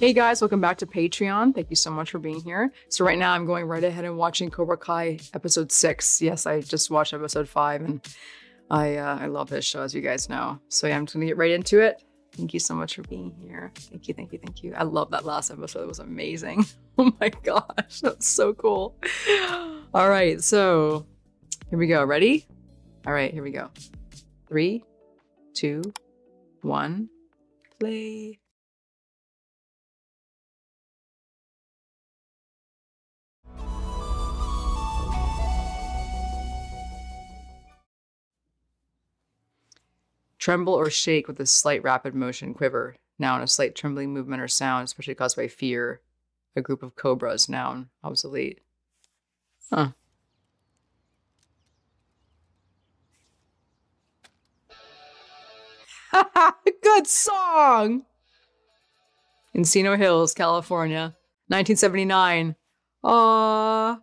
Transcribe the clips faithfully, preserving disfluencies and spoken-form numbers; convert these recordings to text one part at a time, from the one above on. Hey guys, welcome back to Patreon. Thank you so much for being here. So right now I'm going right ahead and watching Cobra Kai episode six. Yes, I just watched episode five and I uh, I love this show, as you guys know. So yeah, I'm just gonna get right into it. Thank you so much for being here. Thank you, thank you, thank you. I love that last episode, it was amazing. Oh my gosh, that's so cool. All right, so here we go, ready? All right, here we go. Three, two, one, play. Tremble or shake with a slight rapid motion quiver, noun, a slight trembling movement or sound, especially caused by fear. A group of cobras, noun, obsolete. Huh. Good song! Encino Hills, California, nineteen seventy-nine. Aww.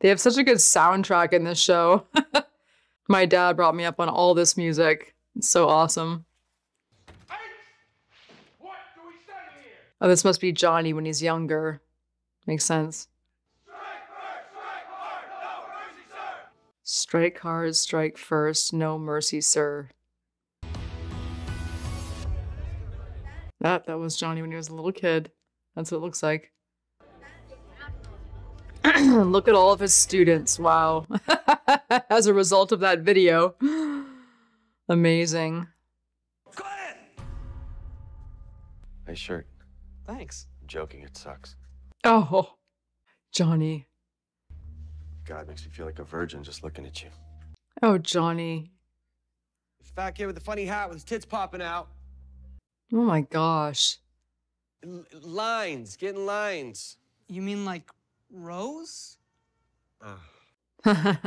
They have such a good soundtrack in this show. My dad brought me up on all this music. It's so awesome. Hey, what do we say here? Oh, this must be Johnny when he's younger. Makes sense. Strike first, strike hard, no mercy, sir. Strike hard, strike first, no mercy, sir. That that was Johnny when he was a little kid. That's what it looks like. Look at all of his students. Wow. As a result of that video. Amazing. Got it! Nice shirt. Thanks. I'm joking, it sucks. Oh, Johnny. God, makes me feel like a virgin just looking at you. Oh, Johnny. This fat kid with the funny hat with his tits popping out. Oh my gosh. L lines, getting lines. You mean like Rose? Oh.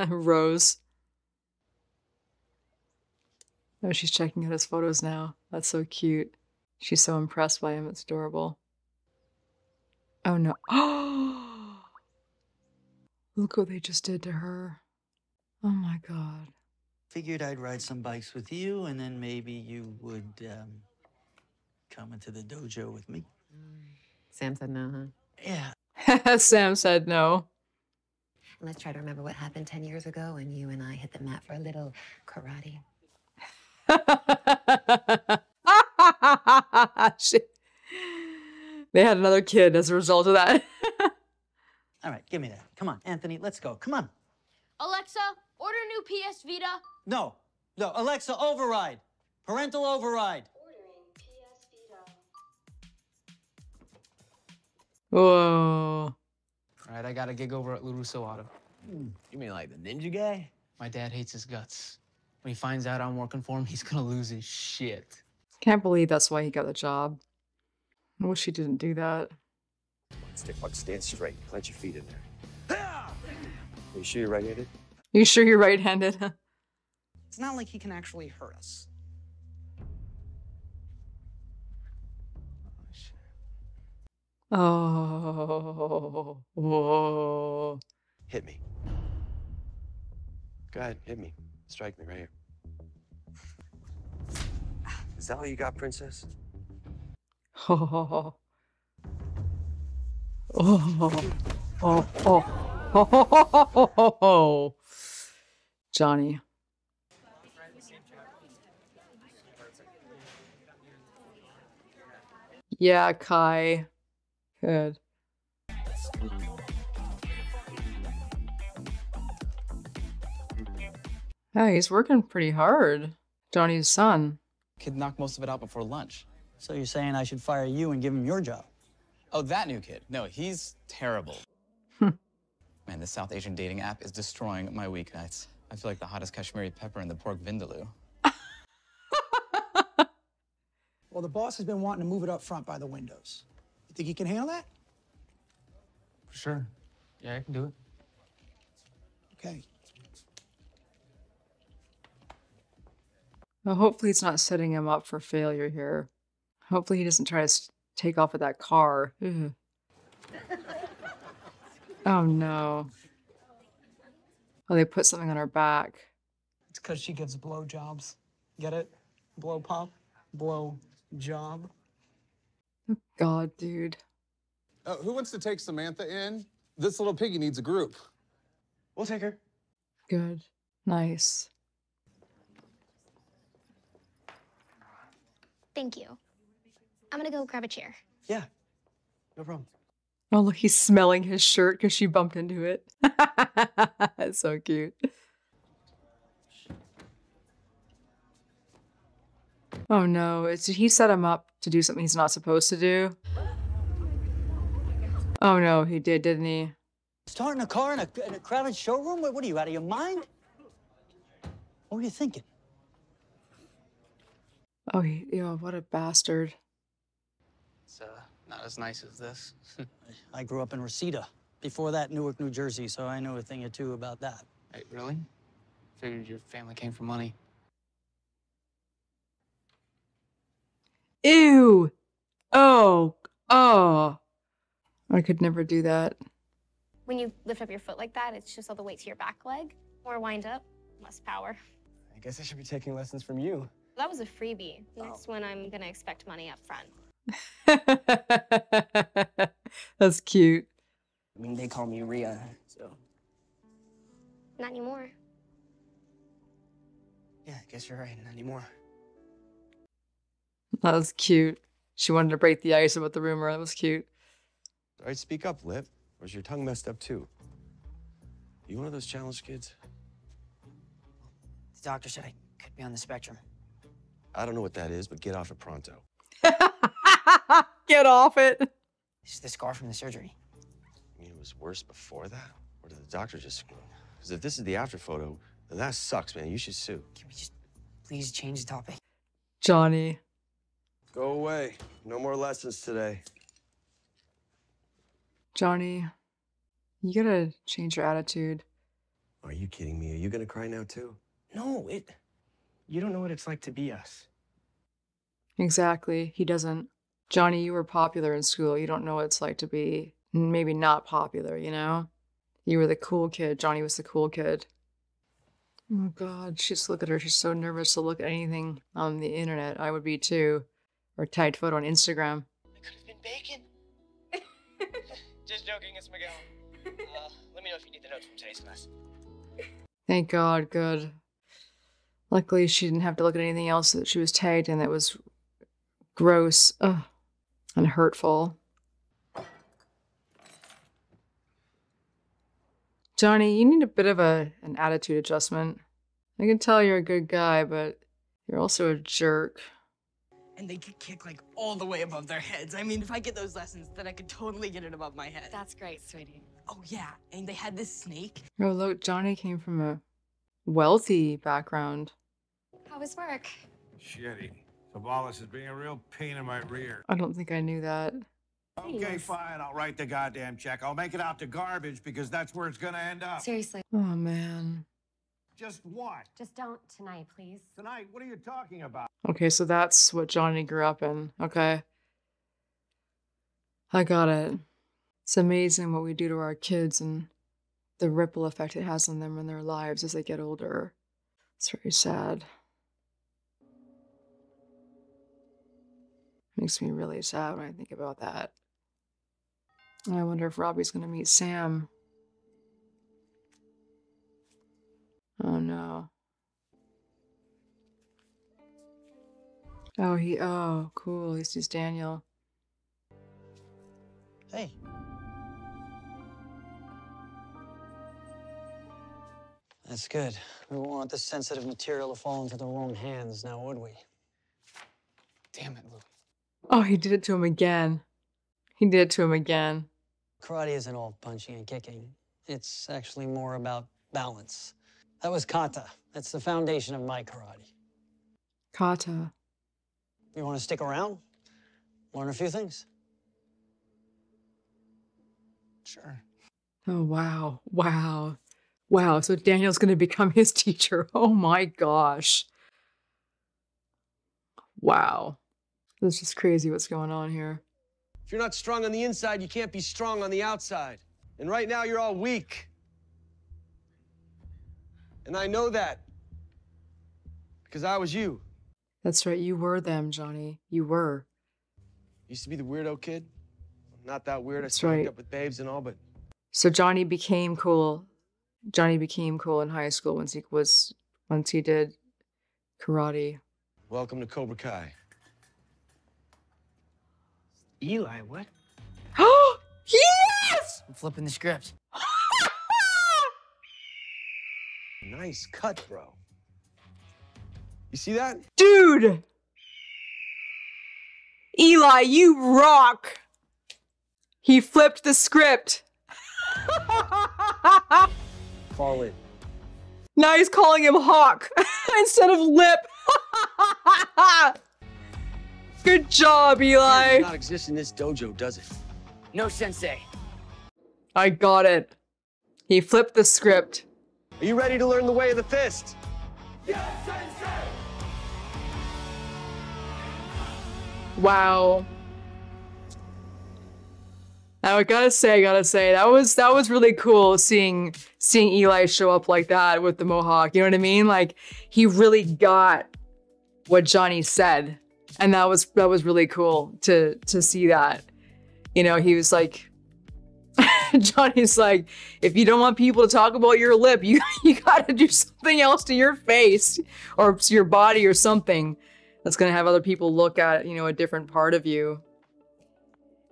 Rose. Oh, she's checking out his photos now. That's so cute. She's so impressed by him. It's adorable. Oh no. Oh! Look what they just did to her. Oh my God. Figured I'd ride some bikes with you and then maybe you would um, come into the dojo with me. Sam said no, huh? Yeah. Sam said no. Let's try to remember what happened ten years ago when you and I hit the mat for a little karate. Shit. They had another kid as a result of that. All right, give me that. Come on, Anthony, let's go. Come on. Alexa, order new P S Vita. No, no, Alexa, override. Parental override. Ordering P S Vita. Whoa. All right, I got a gig over at La Russo Auto. You mean like the ninja guy? My dad hates his guts. When he finds out I'm working for him, he's gonna lose his shit. Can't believe that's why he got the job. I wish he didn't do that. Stick buck, stand straight. Plant your feet in there. Are you sure you're right-handed? You sure you're right-handed? It's not like he can actually hurt us. Oh, whoa. Hit me. Go ahead, hit me. Strike me right here. Is that all you got, princess? Oh, oh, oh, oh, oh, oh, oh. Johnny. Yeah, Kai. Good. Hey, he's working pretty hard. Johnny's son. Kid knocked most of it out before lunch. So you're saying I should fire you and give him your job? Oh, that new kid. No, he's terrible. Man, this South Asian dating app is destroying my weeknights. I feel like the hottest Kashmiri pepper in the pork vindaloo. Well, the boss has been wanting to move it up front by the windows. You think you can handle that? For sure. Yeah, I can do it. Okay. Well, hopefully it's not setting him up for failure here. Hopefully he doesn't try to take off with that car. Ugh. Oh no. Oh, they put something on her back. It's because she gives blowjobs. Get it? Blow pop, blow job. Oh, God, dude. Uh, who wants to take Samantha in? This little piggy needs a group. We'll take her. Good. Nice. Thank you. I'm gonna go grab a chair. Yeah, no problem. Oh, look, he's smelling his shirt because she bumped into it. That's so cute. Oh no, it's, he set him up to do something he's not supposed to do. Oh no, he did, didn't he? Starting a car in a, in a crowded showroom? What, what are you, out of your mind? What were you thinking? Oh, he, yeah, what a bastard. It's uh, not as nice as this. I grew up in Reseda. Before that, Newark, New Jersey, so I know a thing or two about that. Hey, really? Figured your family came for money. Ew! Oh! Oh! I could never do that. When you lift up your foot like that, it's just all the weight to your back leg. More wind up, less power. I guess I should be taking lessons from you. That was a freebie. That's oh. when I'm gonna expect money up front. That's cute. I mean, they call me Rhea, so... Not anymore. Yeah, I guess you're right, not anymore. That was cute. She wanted to break the ice about the rumor. That was cute. All right, speak up, Lip. Or is your tongue messed up, too? You one of those challenge kids? The doctor said I could be on the spectrum. I don't know what that is, but get off it pronto. Get off it. This is the scar from the surgery. You mean it was worse before that? Or did the doctor just screw? Because if this is the after photo, then that sucks, man. You should sue. Can we just please change the topic? Johnny. Go away. No more lessons today. Johnny, you gotta change your attitude. Are you kidding me? Are you gonna cry now too? No, it... You don't know what it's like to be us. Exactly. He doesn't. Johnny, you were popular in school. You don't know what it's like to be maybe not popular, you know? You were the cool kid. Johnny was the cool kid. Oh, God. Just look at her. She's so nervous to look at anything on the internet. I would be, too. Or tight photo on Instagram. It could have been bacon. Just joking, it's Miguel. Uh, let me know if you need the notes from today's class. Thank God, good. Luckily, she didn't have to look at anything else that she was tagged in that was gross ugh, and hurtful. Johnny, you need a bit of a an attitude adjustment. I can tell you're a good guy, but you're also a jerk. And they could kick, like, all the way above their heads. I mean, if I get those lessons, then I could totally get it above my head. That's great, sweetie. Oh, yeah. And they had this snake. Oh, look, Johnny came from a wealthy background. How was work? Shitty. Sabalas is being a real pain in my rear. I don't think I knew that. Okay, fine. I'll write the goddamn check. I'll make it out to garbage because that's where it's gonna end up. Seriously. Oh, man. Just what? Just don't tonight, please. Tonight? What are you talking about? Okay, so that's what Johnny grew up in. Okay. I got it. It's amazing what we do to our kids and the ripple effect it has on them in their lives as they get older. It's very sad. Makes me really sad when I think about that. And I wonder if Robbie's going to meet Sam. Oh, no. Oh, he, oh, cool. He sees Daniel. Hey. That's good. We wouldn't want this sensitive material to fall into the wrong hands now, would we? Damn it, Luke. Oh, he did it to him again. He did it to him again. Karate isn't all punching and kicking. It's actually more about balance. That was kata. That's the foundation of my karate. Kata. You want to stick around? Learn a few things? Sure. Oh, wow. Wow. Wow. So Daniel's going to become his teacher. Oh, my gosh. Wow. This is crazy what's going on here. If you're not strong on the inside, you can't be strong on the outside. And right now, you're all weak. And I know that because I was you. That's right, you were them, Johnny. You were. Used to be the weirdo kid. I'm not that weird. That's I right. up with babes and all, but... So Johnny became cool. Johnny became cool in high school once he was... Once he did karate. Welcome to Cobra Kai. Eli, what? Oh, yes! I'm flipping the script. Nice cut, bro. You see that? Dude! Eli, you rock! He flipped the script. Call it. Now he's calling him Hawk instead of Lip. Good job, Eli. It does not exist in this dojo, does it? No, sensei. I got it. He flipped the script. Are you ready to learn the way of the fist? Yes, sensei! Wow. Now I gotta say, I gotta say, that was that was really cool seeing seeing Eli show up like that with the mohawk. You know what I mean? Like he really got what Johnny said, and that was that was really cool to to see that. You know, he was like, Johnny's like, if you don't want people to talk about your lip, you you gotta do something else to your face or to your body or something. That's gonna have other people look at, you know, a different part of you.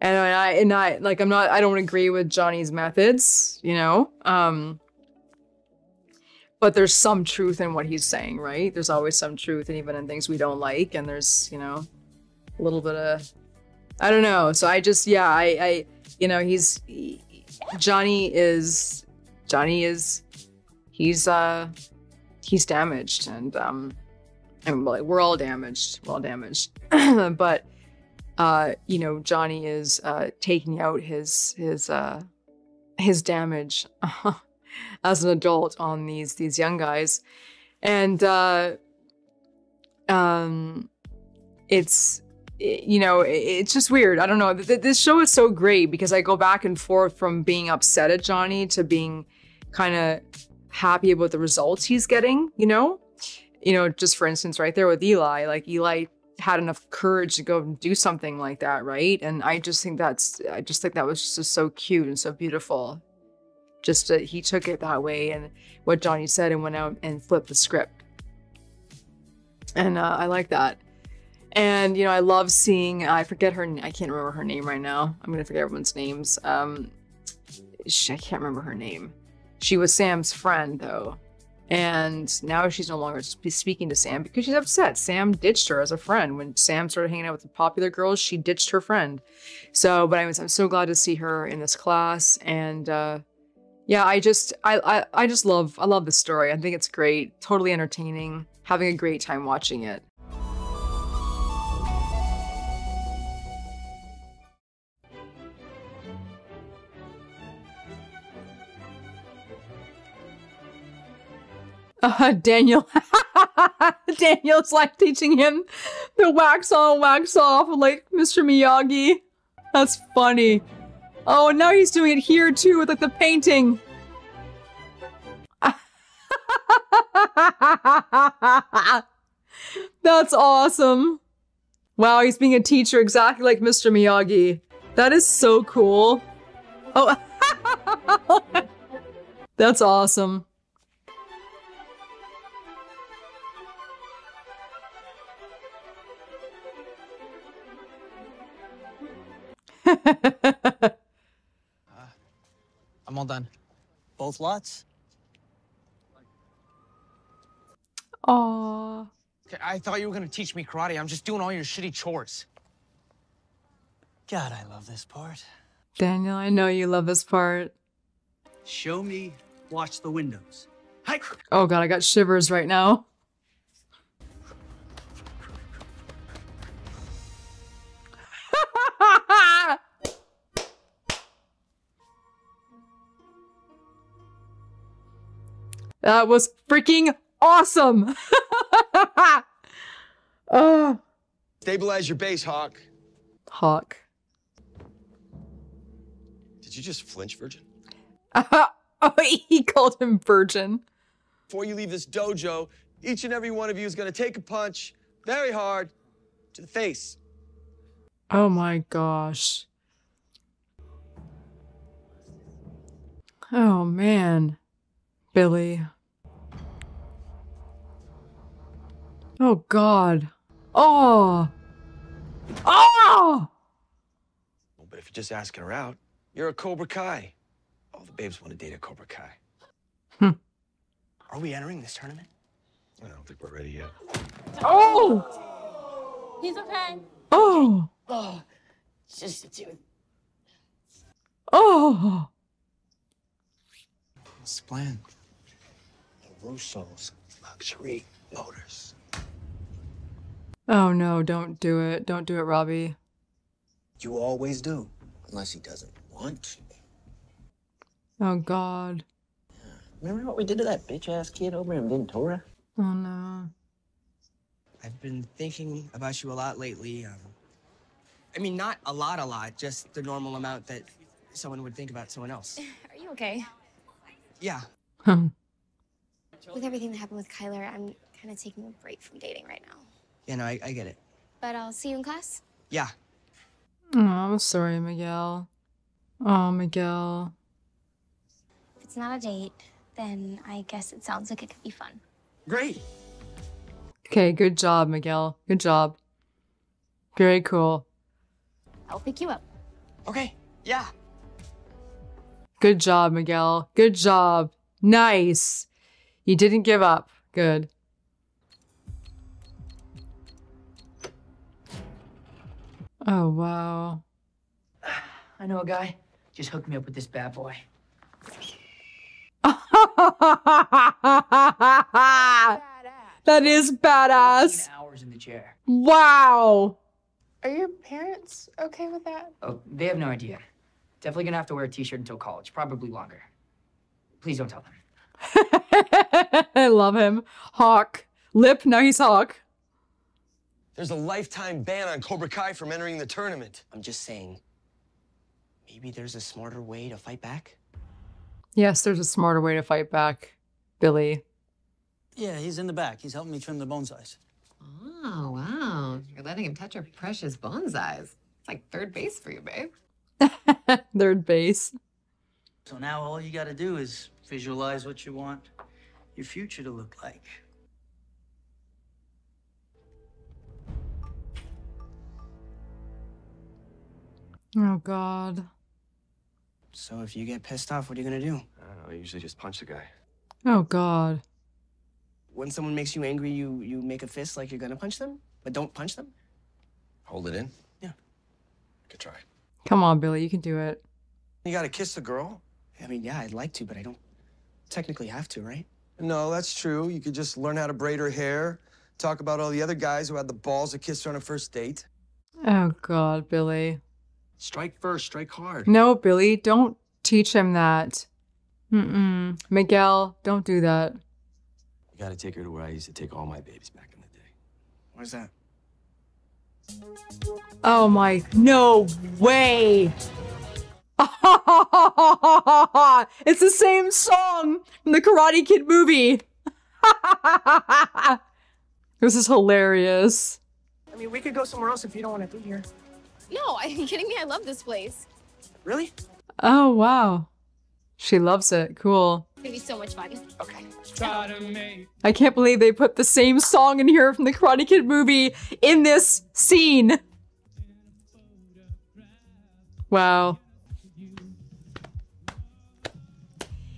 And I, and I, like, I'm not, I don't agree with Johnny's methods, you know? Um, but there's some truth in what he's saying, right? There's always some truth, and even in things we don't like, and there's, you know, a little bit of, I don't know. So I just, yeah, I, I you know, he's, he, Johnny is, Johnny is, he's, uh, he's damaged, and, um, I mean, like, we're all damaged, we're all damaged. But, uh, you know, Johnny is uh, taking out his his uh, his damage as an adult on these these young guys, and uh, um, it's it, you know it, it's just weird. I don't know. Th this show is so great because I go back and forth from being upset at Johnny to being kind of happy about the results he's getting. You know. You know, just for instance, right there with Eli, like Eli had enough courage to go and do something like that, right? And I just think that's, I just think that was just so cute and so beautiful. Just that he took it that way and what Johnny said and went out and flipped the script. And uh, I like that. And, you know, I love seeing, I forget her, I can't remember her name right now. I'm going to forget everyone's names. Um, she, I can't remember her name. She was Sam's friend though. And now she's no longer speaking to Sam because she's upset. Sam ditched her as a friend. When Sam started hanging out with the popular girls, she ditched her friend. So, but I was, I'm so glad to see her in this class. And uh, yeah, I just, I, I, I just love, I love the story. I think it's great, totally entertaining, having a great time watching it. Uh, Daniel, Daniel's like teaching him the wax on, wax off, like Mister Miyagi. That's funny. Oh, now he's doing it here too with like the painting. That's awesome. Wow, he's being a teacher exactly like Mister Miyagi. That is so cool. Oh, that's awesome. uh, I'm all done. Both lots? Aww. I thought you were gonna teach me karate. I'm just doing all your shitty chores. God, I love this part. Daniel, I know you love this part. Show me, watch the windows. Hi. Oh God, I got shivers right now. That was freaking awesome. uh. Stabilize your base, Hawk. Hawk. Did you just flinch, Virgin? Uh, oh, he called him Virgin. Before you leave this dojo, each and every one of you is going to take a punch, very hard to the face. Oh my gosh. Oh man, Billy. Oh God. Oh. Oh! Well, but if you're just asking her out, you're a Cobra Kai. All the babes want to date a Cobra Kai. Hmm. Are we entering this tournament? I don't think we're ready yet. Oh! He's okay. Oh! Oh! Just do it. Oh! What's the plan? The Russo's luxury motors. Oh no, don't do it. Don't do it, Robbie. You always do. Unless he doesn't want to. Oh God. Remember what we did to that bitch-ass kid over in Ventura? Oh no. I've been thinking about you a lot lately. Um, I mean, not a lot, a lot. Just the normal amount that someone would think about someone else. Are you okay? Yeah. With everything that happened with Kyler, I'm kind of taking a break from dating right now. Yeah, no, I, I get it. But I'll see you in class? Yeah. Oh, I'm sorry, Miguel. Oh, Miguel. If it's not a date, then I guess it sounds like it could be fun. Great. Okay, good job, Miguel. Good job. Very cool. I'll pick you up. Okay, yeah. Good job, Miguel. Good job. Nice. You didn't give up. Good. Oh, wow. I know a guy. Just hooked me up with this bad boy. That is badass. Hours in the chair. Wow. Are your parents okay with that? Oh, they have no idea. Definitely gonna have to wear a t-shirt until college. Probably longer. Please don't tell them. I love him. Hawk. Lip, now he's Hawk. There's a lifetime ban on Cobra Kai from entering the tournament. I'm just saying, maybe there's a smarter way to fight back? Yes, there's a smarter way to fight back, Billy. Yeah, he's in the back. He's helping me trim the bonsais. Oh, wow. You're letting him touch your precious bonsais. It's like third base for you, babe. Third base. So now all you got to do is visualize what you want your future to look like. Oh, God. So if you get pissed off, what are you going to do? I don't know. I usually just punch the guy. Oh, God. When someone makes you angry, you, you make a fist like you're going to punch them, but don't punch them? Hold it in? Yeah. Good try. Come on, Billy. You can do it. You got to kiss the girl? I mean, yeah, I'd like to, but I don't technically have to, right? No, that's true. You could just learn how to braid her hair, talk about all the other guys who had the balls to kiss her on a first date. Oh, God, Billy. Strike first, strike hard. No, Billy, don't teach him that. Mm-mm. Miguel, don't do that. You gotta take her to where I used to take all my babies back in the day. Where's that? Oh my, no way. It's the same song from the Karate Kid movie. This is hilarious. I mean, we could go somewhere else if you don't want to be here. No, are you kidding me? I love this place. Really? Oh, wow. She loves it. Cool. It's gonna be so much fun. Okay. I can't believe they put the same song in here from the Karate Kid movie in this scene. Wow.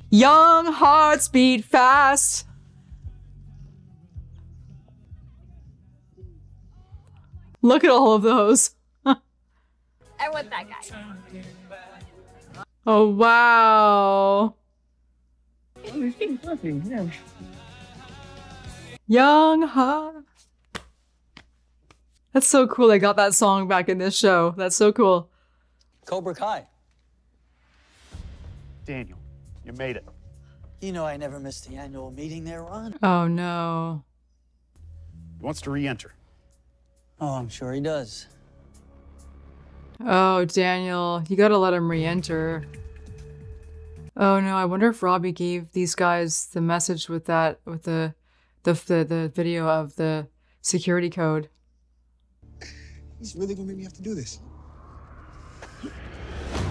Young hearts beat fast. Look at all of those. I want that guy. Oh, wow. Young heart. That's so cool they got that song back in this show. That's so cool. Cobra Kai. Daniel, you made it. You know I never missed the annual meeting they were on. Oh, no. He wants to re-enter. Oh, I'm sure he does. Oh, Daniel, you gotta let him re-enter. Oh no, I wonder if Robbie gave these guys the message with that, with the, the, the, the video of the Security code. It's really gonna make me have to do this.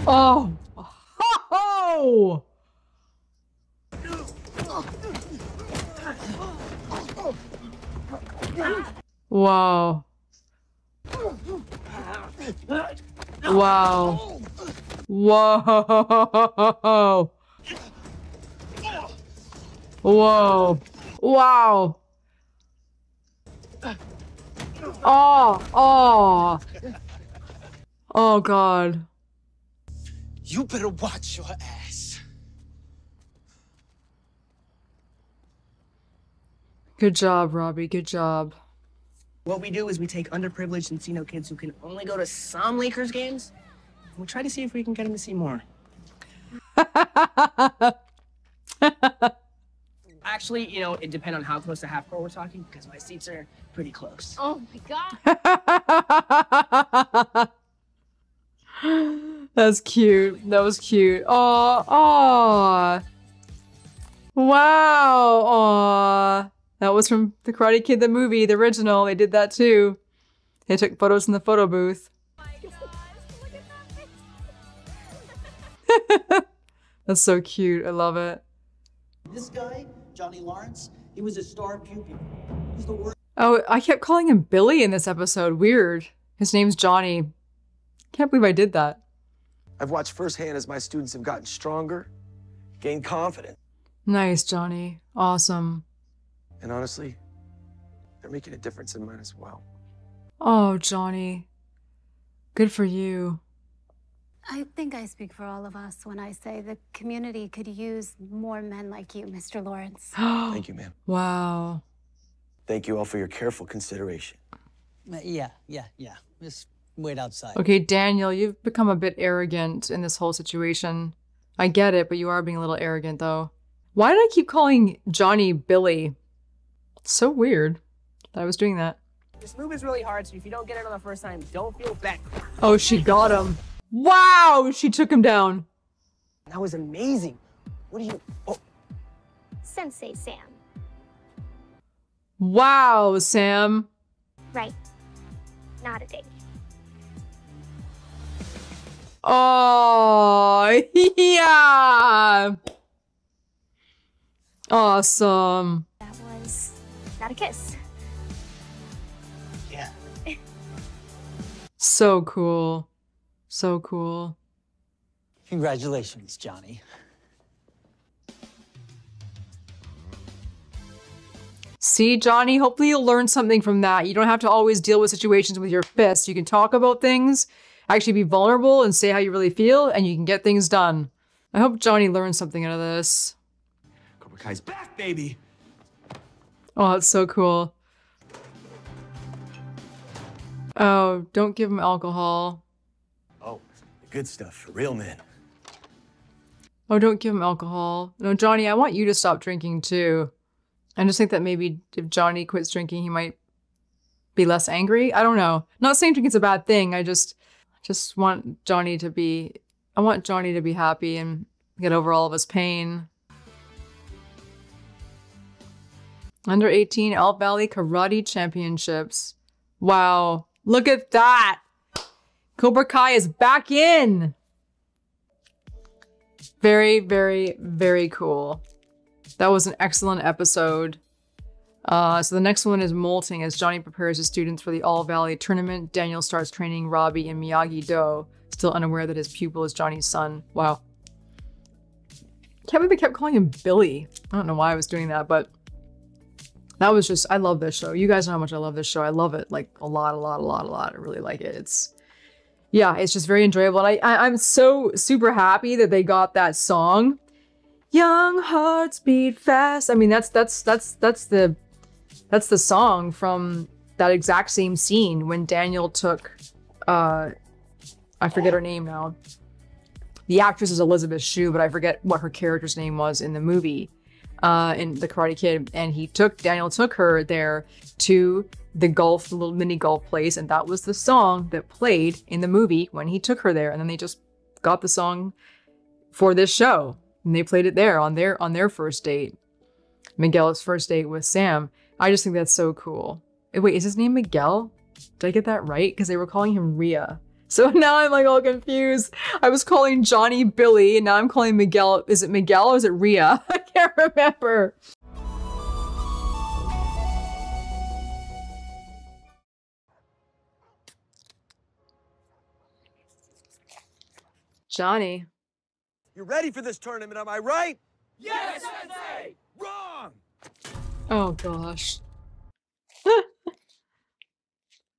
Oh! Oh! Wow. Wow. Whoa. Whoa. Wow. Oh, oh. Oh, God. You better watch your ass. Good job, Robbie. Good job. What we do is we take underprivileged Encino kids who can only go to some Lakers games, and we try to see if we can get them to see more. Actually, you know, it depends on how close to half court we're talking, because my seats are pretty close. Oh my God. That's cute. That was cute. Oh, oh. Wow. Oh. That was from The Karate Kid, the movie, the original. They did that too. They took photos in the photo booth. Oh my gosh, look at that. That's so cute. I love it. This guy, Johnny Lawrence, he was a star pupil. He's the worst. Oh, I kept calling him Billy in this episode. Weird. His name's Johnny. Can't believe I did that. I've watched firsthand as my students have gotten stronger, gained confidence. Nice, Johnny. Awesome. And honestly, they're making a difference in mine as well. Oh, Johnny. Good for you. I think I speak for all of us when I say the community could use more men like you, Mister Lawrence. Thank you, ma'am. Wow. Thank you all for your careful consideration. Uh, yeah, yeah, yeah. Just wait outside. Okay, Daniel, you've become a bit arrogant in this whole situation. I get it, but you are being a little arrogant, though. Why did I keep calling Johnny Billy? It's so weird that I was doing that. This move is really hard, so if you don't get it on the first time, don't feel bad. Oh, she got him. Wow, she took him down. That was amazing. What do you... Oh. Sensei Sam. Wow, Sam. Right. Not a date. Oh, yeah. Awesome. That was not a kiss. Yeah. So cool. So cool. Congratulations, Johnny. See, Johnny, hopefully you'll learn something from that. You don't have to always deal with situations with your fists. You can talk about things, actually be vulnerable and say how you really feel, and you can get things done. I hope Johnny learns something out of this. Cobra Kai's back, baby! Oh, that's so cool. Oh, don't give him alcohol. Good stuff for real men. Oh, don't give him alcohol. No, Johnny, I want you to stop drinking too. I just think that maybe if Johnny quits drinking, he might be less angry. I don't know. Not saying drinking's a bad thing. I just, just want Johnny to be, I want Johnny to be happy and get over all of his pain. under eighteen All Valley Karate Championships. Wow. Look at that. Cobra Kai is back in. Very, very, very cool. That was an excellent episode. Uh, so the next one is Molting. As Johnny prepares his students for the All Valley tournament, Daniel starts training Robbie in Miyagi-Do, still unaware that his pupil is Johnny's son. Wow. Can't believe they kept calling him Billy. I don't know why I was doing that, but that was just, I love this show. You guys know how much I love this show. I love it like a lot, a lot, a lot, a lot. I really like it. It's Yeah, it's just very enjoyable. And I, I, I'm so super happy that they got that song. Young hearts beat fast. I mean, that's that's that's that's the that's the song from that exact same scene when Daniel took uh I forget her name now. The actress is Elizabeth Shue, but I forget what her character's name was in the movie, uh, in The Karate Kid, and he took Daniel took her there to the golf, the little mini golf place, and that was the song that played in the movie when he took her there. And then they just got the song for this show, and they played it there on their on their first date, Miguel's first date with Sam. I just think that's so cool. Wait, is his name Miguel? Did I get that right? Because they were calling him Rhea. So now I'm like all confused. I was calling Johnny Billy, and now I'm calling Miguel. Is it Miguel or is it Rhea? I can't remember. Johnny. You're ready for this tournament, am I right? Yes, Sensei! Wrong! Oh, gosh.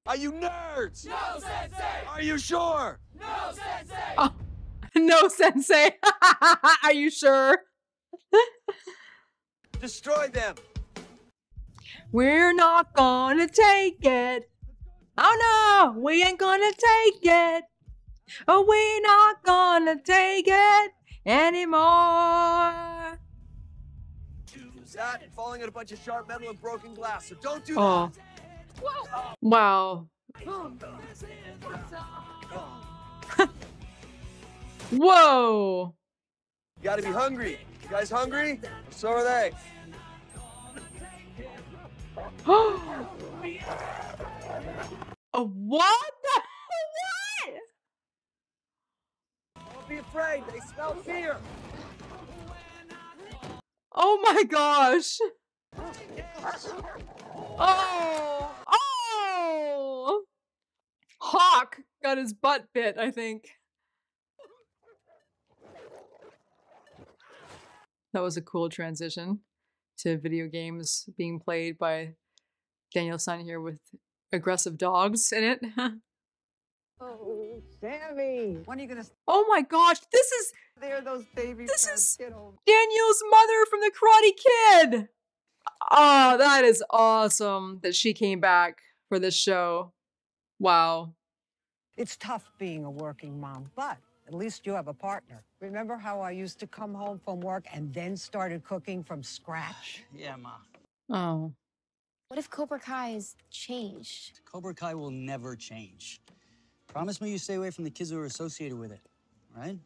Are you nerds? No, Sensei! Are you sure? No, Sensei! Oh, no, Sensei! Are you sure? Destroy them! We're not gonna take it! Oh, no! We ain't gonna take it! Oh, we're not gonna take it anymore. That and falling at a bunch of sharp metal and broken glass, so don't do oh. that. Whoa. Wow. Whoa. You gotta be hungry. You guys hungry? So are they. Oh, what the? Be afraid, they smell fear. Oh my gosh. Oh, oh, Hawk got his butt bit, I think. That was a cool transition to video games being played by Daniel-san here with aggressive dogs in it. Oh, Sammy! When are you gonna? Oh my gosh! This is. There, those babies. This is Daniel's mother from The Karate Kid. Oh, that is awesome that she came back for this show. Wow. It's tough being a working mom, but at least you have a partner. Remember how I used to come home from work and then started cooking from scratch? Yeah, Ma. Oh. What if Cobra Kai has changed? Cobra Kai will never change. Promise me you stay away from the kids who are associated with it, right?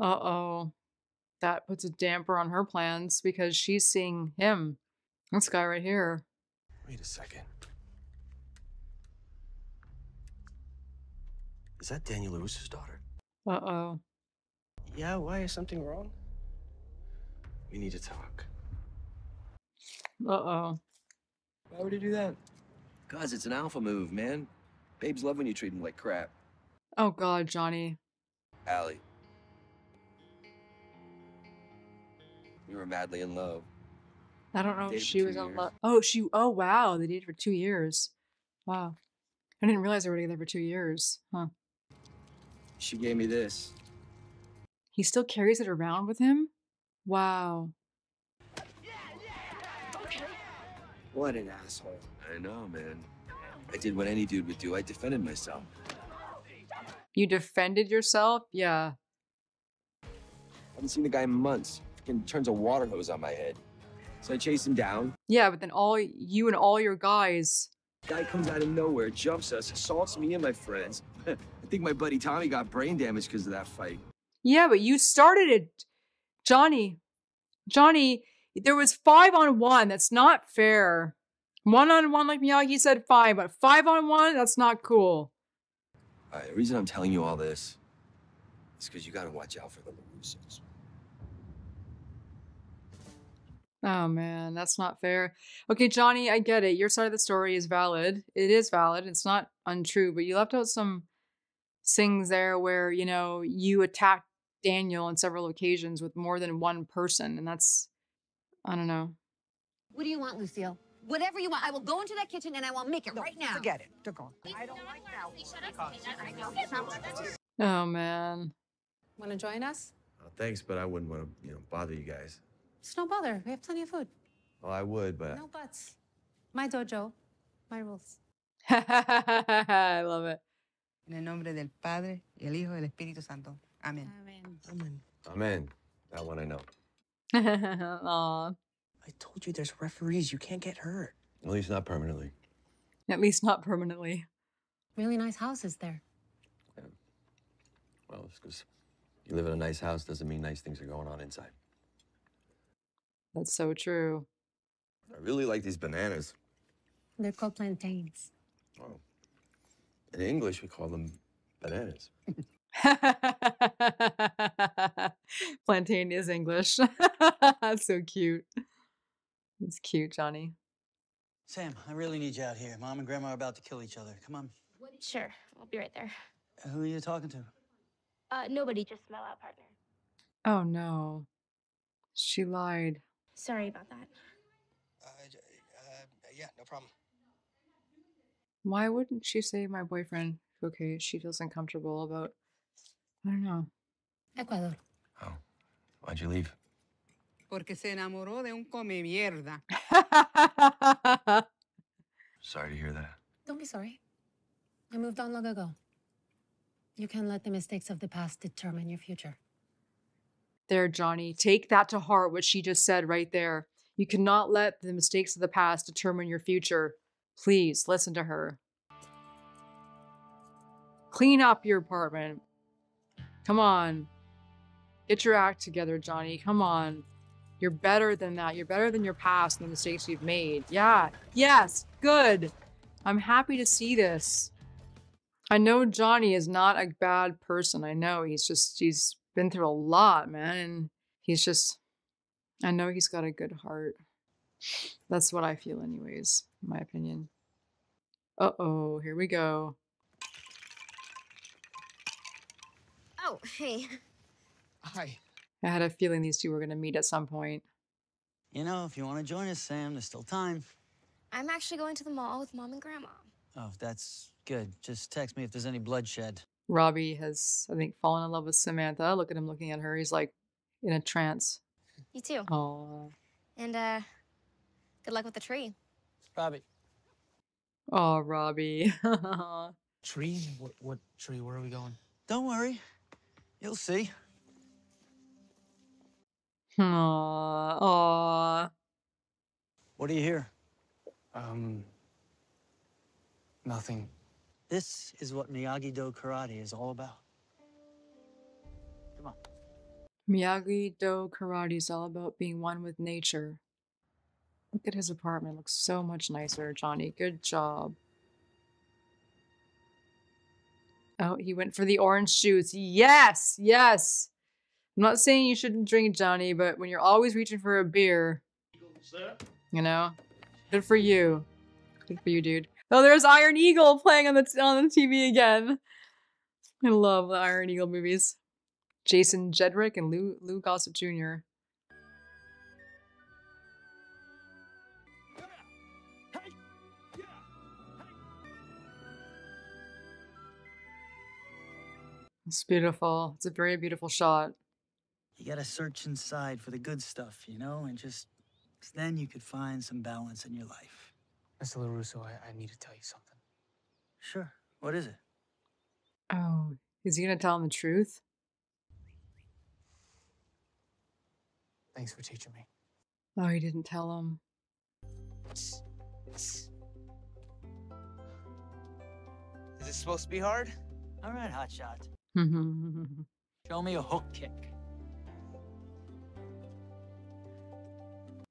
Uh-oh. That puts a damper on her plans because she's seeing him. This guy right here. Wait a second. Is that Daniel Lewis's daughter? Uh-oh. Yeah, why? Is something wrong? We need to talk. Uh-oh. Why would he do that? Because it's an alpha move, man. Babes love when you treat them like crap. Oh God, Johnny. Allie. We were madly in love. I don't know if she was in love. Oh, she, oh wow, they dated for two years. Wow. I didn't realize they were together for two years, huh? She gave me this. He still carries it around with him? Wow. What an asshole. I know, man. I did what any dude would do. I defended myself. You defended yourself? Yeah. I haven't seen the guy in months. Freaking turns a water hose on my head. So I chased him down. Yeah, but then all you and all your guys. Guy comes out of nowhere, jumps us, assaults me and my friends. I think my buddy Tommy got brain damage because of that fight. Yeah, but you started it. Johnny. Johnny, there was five on one. That's not fair. One-on-one, like Miyagi said, fine, but five-on-one, that's not cool. All right, the reason I'm telling you all this is because you got to watch out for the La Russos. Oh, man, that's not fair. Okay, Johnny, I get it. Your side of the story is valid. It is valid. It's not untrue, but you left out some things there where, you know, you attacked Daniel on several occasions with more than one person, and that's, I don't know. What do you want, Lucille? Whatever you want, I will go into that kitchen and I will make it no, right now. Forget it. They're gone. I don't like that. Oh man. Want to join us? Oh, thanks, but I wouldn't want to, you know, bother you guys. It's no bother. We have plenty of food. Well, I would, but no buts. My dojo, my rules. I love it. In el nombre del Padre, el Hijo, el Espíritu Santo. Amen. Amen. Amen. Amen. That one I know. Aw. I told you there's referees. You can't get hurt. At least not permanently. At least not permanently. Really nice houses there. Yeah. Well, it's because you live in a nice house doesn't mean nice things are going on inside. That's so true. I really like these bananas. They're called plantains. Oh. In English, we call them bananas. Plantain is English. That's so cute. That's cute, Johnny. Sam, I really need you out here. Mom and Grandma are about to kill each other. Come on. Sure, I'll be right there. Who are you talking to? Uh, nobody, just my lab partner. Oh, no. She lied. Sorry about that. Uh, uh, yeah, no problem. Why wouldn't she say my boyfriend? Okay, she feels uncomfortable about, I don't know. Ecuador. Oh, why'd you leave? Porque se enamoró de un come mierda. Sorry to hear that. Don't be sorry. I moved on long ago. You can't let the mistakes of the past determine your future. There, Johnny. Take that to heart, what she just said right there. You cannot let the mistakes of the past determine your future. Please, listen to her. Clean up your apartment. Come on. Get your act together, Johnny. Come on. You're better than that. You're better than your past and the mistakes you've made. Yeah. Yes. Good. I'm happy to see this. I know Johnny is not a bad person. I know he's just, he's been through a lot, man. And he's just, I know he's got a good heart. That's what I feel anyways, in my opinion. Uh-oh, here we go. Oh, hey. Hi. I had a feeling these two were going to meet at some point. You know, if you want to join us, Sam, there's still time. I'm actually going to the mall with Mom and Grandma. Oh, that's good. Just text me if there's any bloodshed. Robbie has, I think, fallen in love with Samantha. Look at him looking at her. He's like in a trance. You too. Oh. And uh, good luck with the tree. Robbie. Oh, Robbie. Tree? What, what tree? Where are we going? Don't worry. You'll see. Aww, aww. What do you hear? Um, nothing. This is what Miyagi-Do karate is all about. Come on. Miyagi-Do karate is all about being one with nature. Look at his apartment. It looks so much nicer, Johnny. Good job. Oh, he went for the orange juice. Yes, yes. I'm not saying you shouldn't drink, Johnny, but when you're always reaching for a beer, you know, good for you. Good for you, dude. Oh, there's Iron Eagle playing on the t on the T V again. I love the Iron Eagle movies. Jason Jedrick and Lou Lou Gossett Junior It's beautiful. It's a very beautiful shot. You gotta search inside for the good stuff, you know, and just then you could find some balance in your life. Mister La Russo, I, I need to tell you something. Sure. What is it? Oh, is he gonna tell him the truth? Thanks for teaching me. Oh, he didn't tell him. Is it supposed to be hard? All right, hotshot. Show me a hook kick.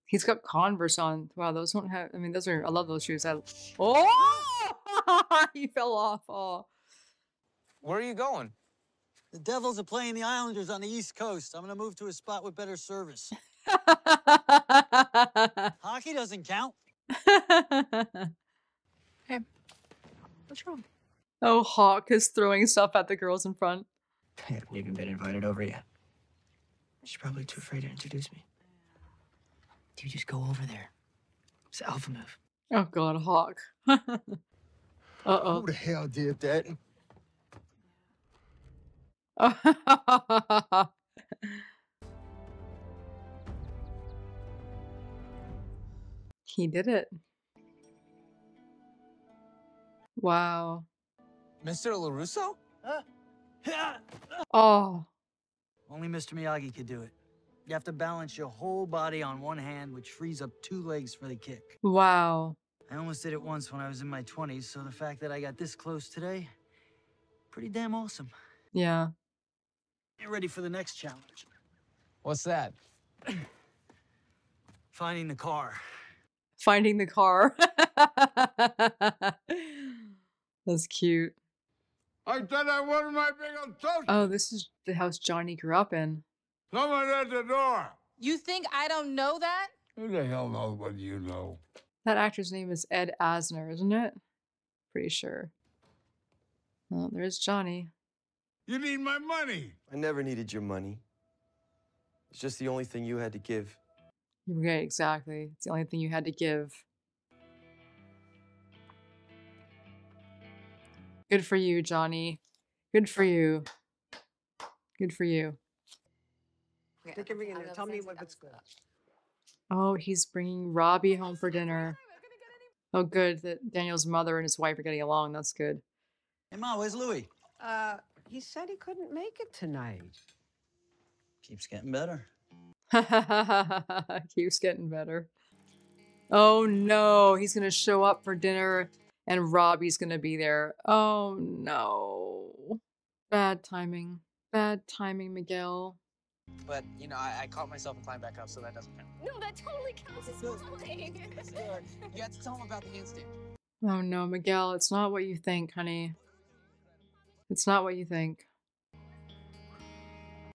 He's got Converse on. Wow, those don't have, I mean, those are, I love those shoes. I, oh, he fell off. Oh. Where are you going? The Devils are playing the Islanders on the East Coast. I'm going to move to a spot with better service. Hockey doesn't count. Hey, what's wrong? Oh, Hawk is throwing stuff at the girls in front. I haven't even been invited over yet. She's probably too afraid to introduce me. Dude, just go over there. It's an alpha move. Oh, God, Hawk. Uh-oh. Who the hell did that? He did it. Wow. Mister La Russo? Huh? Oh. Only Mister Miyagi could do it. You have to balance your whole body on one hand, which frees up two legs for the kick. Wow. I almost did it once when I was in my twenties, so the fact that I got this close today, pretty damn awesome. Yeah. Get ready for the next challenge. What's that? Finding the car. finding the car. That's cute. I thought I wanted my big old toast. Oh, this is the house Johnny grew up in. Someone at the door. You think I don't know that? Who the hell knows what you know? That actor's name is Ed Asner, isn't it? Pretty sure. Well, there's Johnny. You need my money. I never needed your money. It's just the only thing you had to give. Right, exactly. It's the only thing you had to give. Good for you, Johnny. Good for you. Good for you. Yeah, they can bring in there. Tell me what it's good. Oh, he's bringing Robbie home for dinner. Oh, good that Daniel's mother and his wife are getting along. That's good. Hey, Ma, where's Louie? Uh, he said he couldn't make it tonight. Keeps getting better. Keeps getting better. Oh, no. He's going to show up for dinner. And Robbie's gonna be there. Oh no. Bad timing. Bad timing, Miguel. But, you know, I, I caught myself and climbed back up, so that doesn't count. No, that totally counts as something. You have to tell him about the instinct. Oh no, Miguel, it's not what you think, honey. It's not what you think.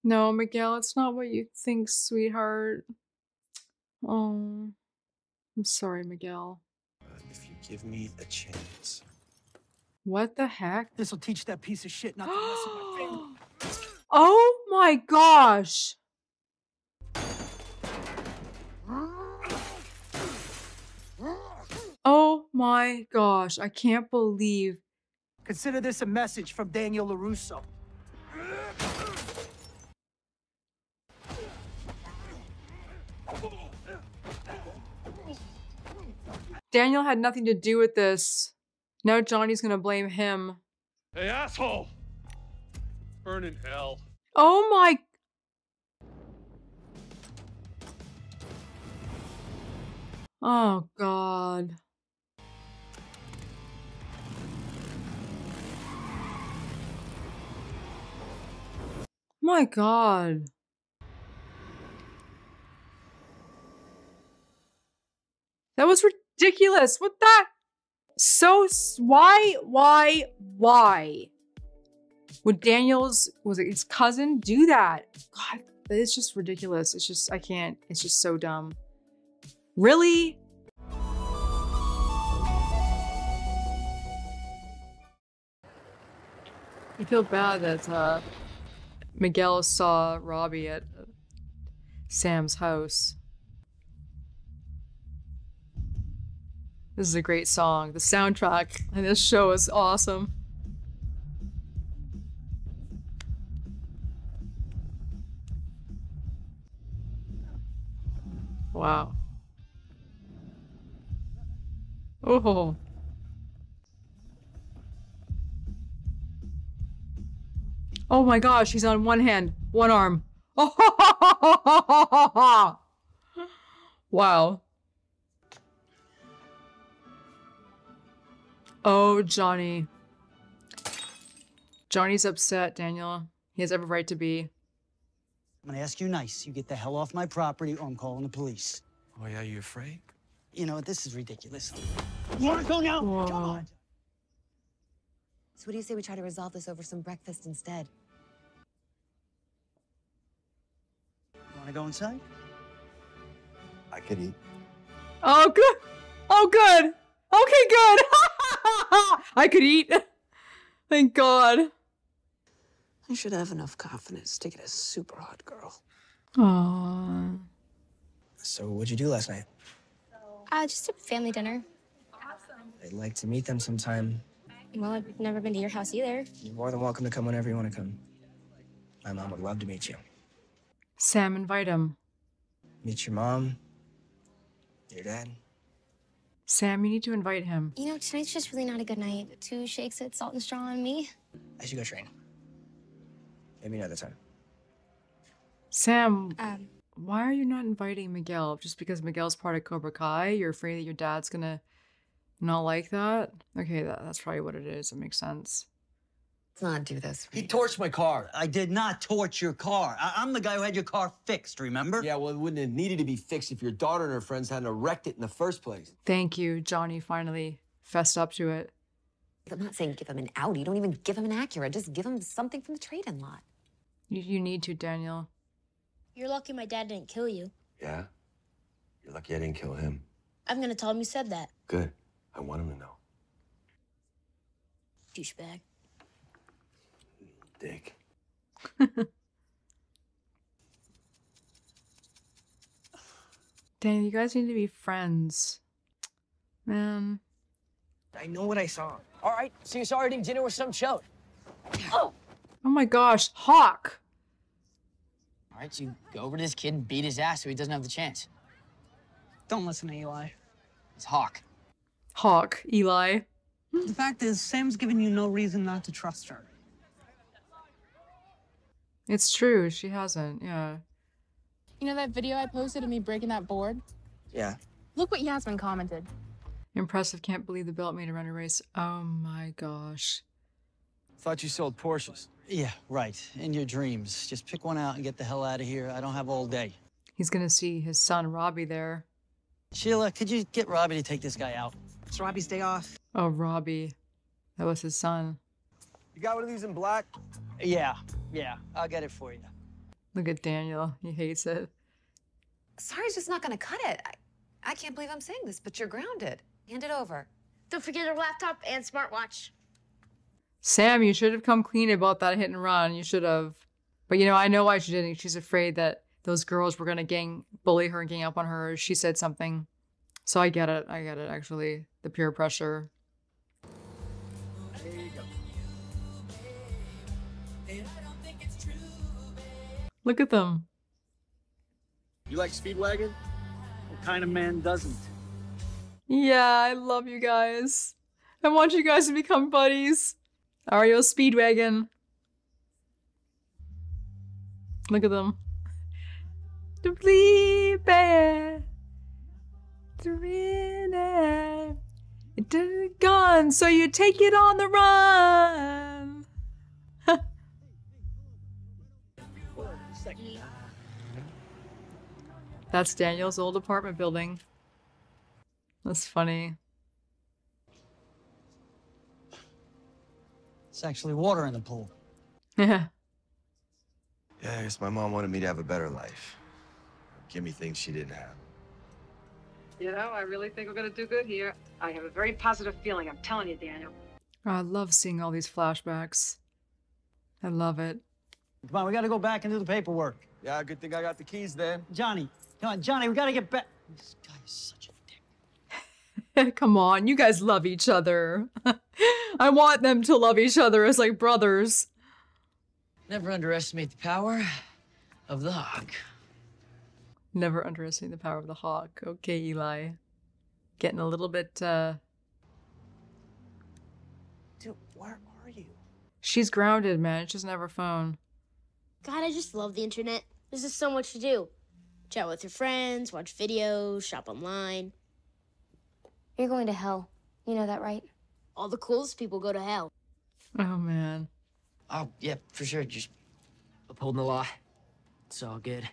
No, Miguel, it's not what you think, sweetheart. Oh. I'm sorry, Miguel. If you give me a chance. What the heck? This will teach that piece of shit not to mess with my family. Oh my gosh. Oh my gosh. I can't believe. Consider this a message from Daniel La Russo. Daniel had nothing to do with this. Now Johnny's gonna blame him. Hey, asshole! Burn in hell. Oh my... Oh, God. My God. That was ridiculous. Ridiculous. What that? So why, why, why would Daniel's, was it his cousin, do that? God, it's just ridiculous. It's just, I can't, it's just so dumb. Really? I feel bad that uh, Miguel saw Robbie at Sam's house. This is a great song. The soundtrack in this show is awesome. Wow. Oh. Oh my gosh, he's on one hand, one arm. Oh. Wow. Oh, Johnny. Johnny's upset, Daniel. He has every right to be. I'm gonna ask you nice. You get the hell off my property or I'm calling the police. Oh, yeah, you afraid? You know, this is ridiculous. You wanna go now? Whoa. Come on. So what do you say we try to resolve this over some breakfast instead? You wanna go inside? I could eat. Oh, good. Oh, good. Okay, good. I could eat. Thank God. I should have enough confidence to get a super hot girl. Aww. So what'd you do last night? Uh, just a family dinner. Awesome. I'd like to meet them sometime. Well, I've never been to your house either. You're more than welcome to come whenever you want to come. My mom would love to meet you. Sam, invite him. Meet your mom, your dad. Sam, you need to invite him. You know, tonight's just really not a good night. Two shakes at salt and straw on me. I should go train. Maybe another time. Sam, um, why are you not inviting Miguel? Just because Miguel's part of Cobra Kai? You're afraid that your dad's gonna not like that? Okay, that, that's probably what it is. It makes sense. Let's not do this. Right? He torched my car. I did not torch your car. I I'm the guy who had your car fixed, remember? Yeah, well, it wouldn't have needed to be fixed if your daughter and her friends hadn't wrecked it in the first place. Thank you, Johnny finally fessed up to it. I'm not saying give him an Audi. Don't even give him an Acura. Just give him something from the trade-in lot. You, you need to, Daniel. You're lucky my dad didn't kill you. Yeah? You're lucky I didn't kill him. I'm gonna tell him you said that. Good. I want him to know. Douchebag. Dick. Daniel, you guys need to be friends. Man. I know what I saw. All right, so you saw her eating dinner with some chode. Oh! Oh my gosh, Hawk! All right, so you go over to this kid and beat his ass so he doesn't have the chance. Don't listen to Eli. It's Hawk. Hawk, Eli. The fact is, Sam's given you no reason not to trust her. It's true, she hasn't, yeah. You know that video I posted of me breaking that board? Yeah. Look what Yasmin commented. Impressive, can't believe the belt made her run a race. Oh my gosh. Thought you sold Porsches. Yeah, right. In your dreams. Just pick one out and get the hell out of here. I don't have all day. He's gonna see his son, Robbie, there. Sheila, could you get Robbie to take this guy out? It's Robbie's day off. Oh, Robbie. That was his son. You got one of these in black? Yeah, yeah. I'll get it for you. Look at Daniel. He hates it. Sorry's just not gonna cut it. I, I can't believe I'm saying this, but you're grounded. Hand it over. Don't forget her laptop and smartwatch. Sam, you should have come clean about that hit and run. You should have. But, you know, I know why she didn't. She's afraid that those girls were going to gang bully her and gang up on her. She said something. So I get it. I get it, actually. The peer pressure. There you go. Look at them. You like Speedwagon? What kind of man doesn't? Yeah, I love you guys. I want you guys to become buddies. R E O Speedwagon. Look at them. Gun, so you take it on the run. That's Daniel's old apartment building. That's funny. It's actually water in the pool. Yeah. Yeah, I guess my mom wanted me to have a better life. Give me things she didn't have. You know, I really think we're gonna do good here. I have a very positive feeling, I'm telling you, Daniel. I love seeing all these flashbacks. I love it. Come on, we gotta go back and do the paperwork. Yeah, good thing I got the keys then. Johnny, come on, Johnny, we gotta get back. This guy is such a... Come on, you guys love each other. I want them to love each other as like brothers. Never underestimate the power of the Hawk. Never underestimate the power of the Hawk. Okay, Eli. Getting a little bit, uh... Dude, where are you? She's grounded, man. She doesn't have her phone. God, I just love the internet. There's just so much to do. Chat with your friends, watch videos, shop online. You're going to hell. You know that, right? All the coolest people go to hell. Oh, man. Oh, yeah, for sure. Just upholding the law. It's all good.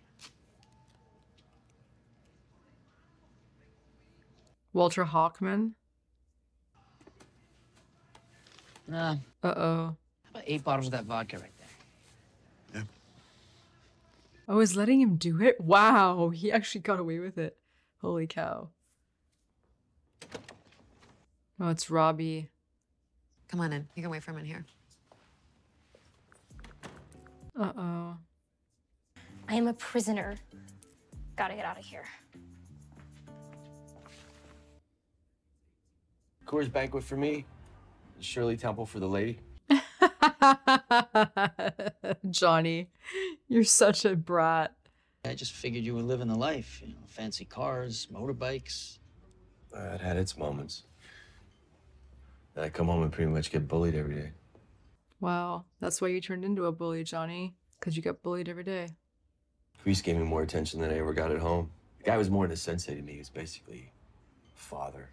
Walter Hawkman? Nah. Uh-oh. How about eight bottles of that vodka right there? Yeah. Oh, is letting him do it? Wow, he actually got away with it. Holy cow. Oh, it's Robbie. Come on in. You can wait for him in here. Uh-oh. I am a prisoner. Gotta get out of here. Coors Banquet for me. Shirley Temple for the lady. Johnny, you're such a brat. I just figured you were living the life. You know, fancy cars, motorbikes. Uh, it had its moments. And I come home and pretty much get bullied every day. Wow, that's why you turned into a bully, Johnny. Because you got bullied every day. Grease gave me more attention than I ever got at home. The guy was more than a sensei to me. He was basically a father.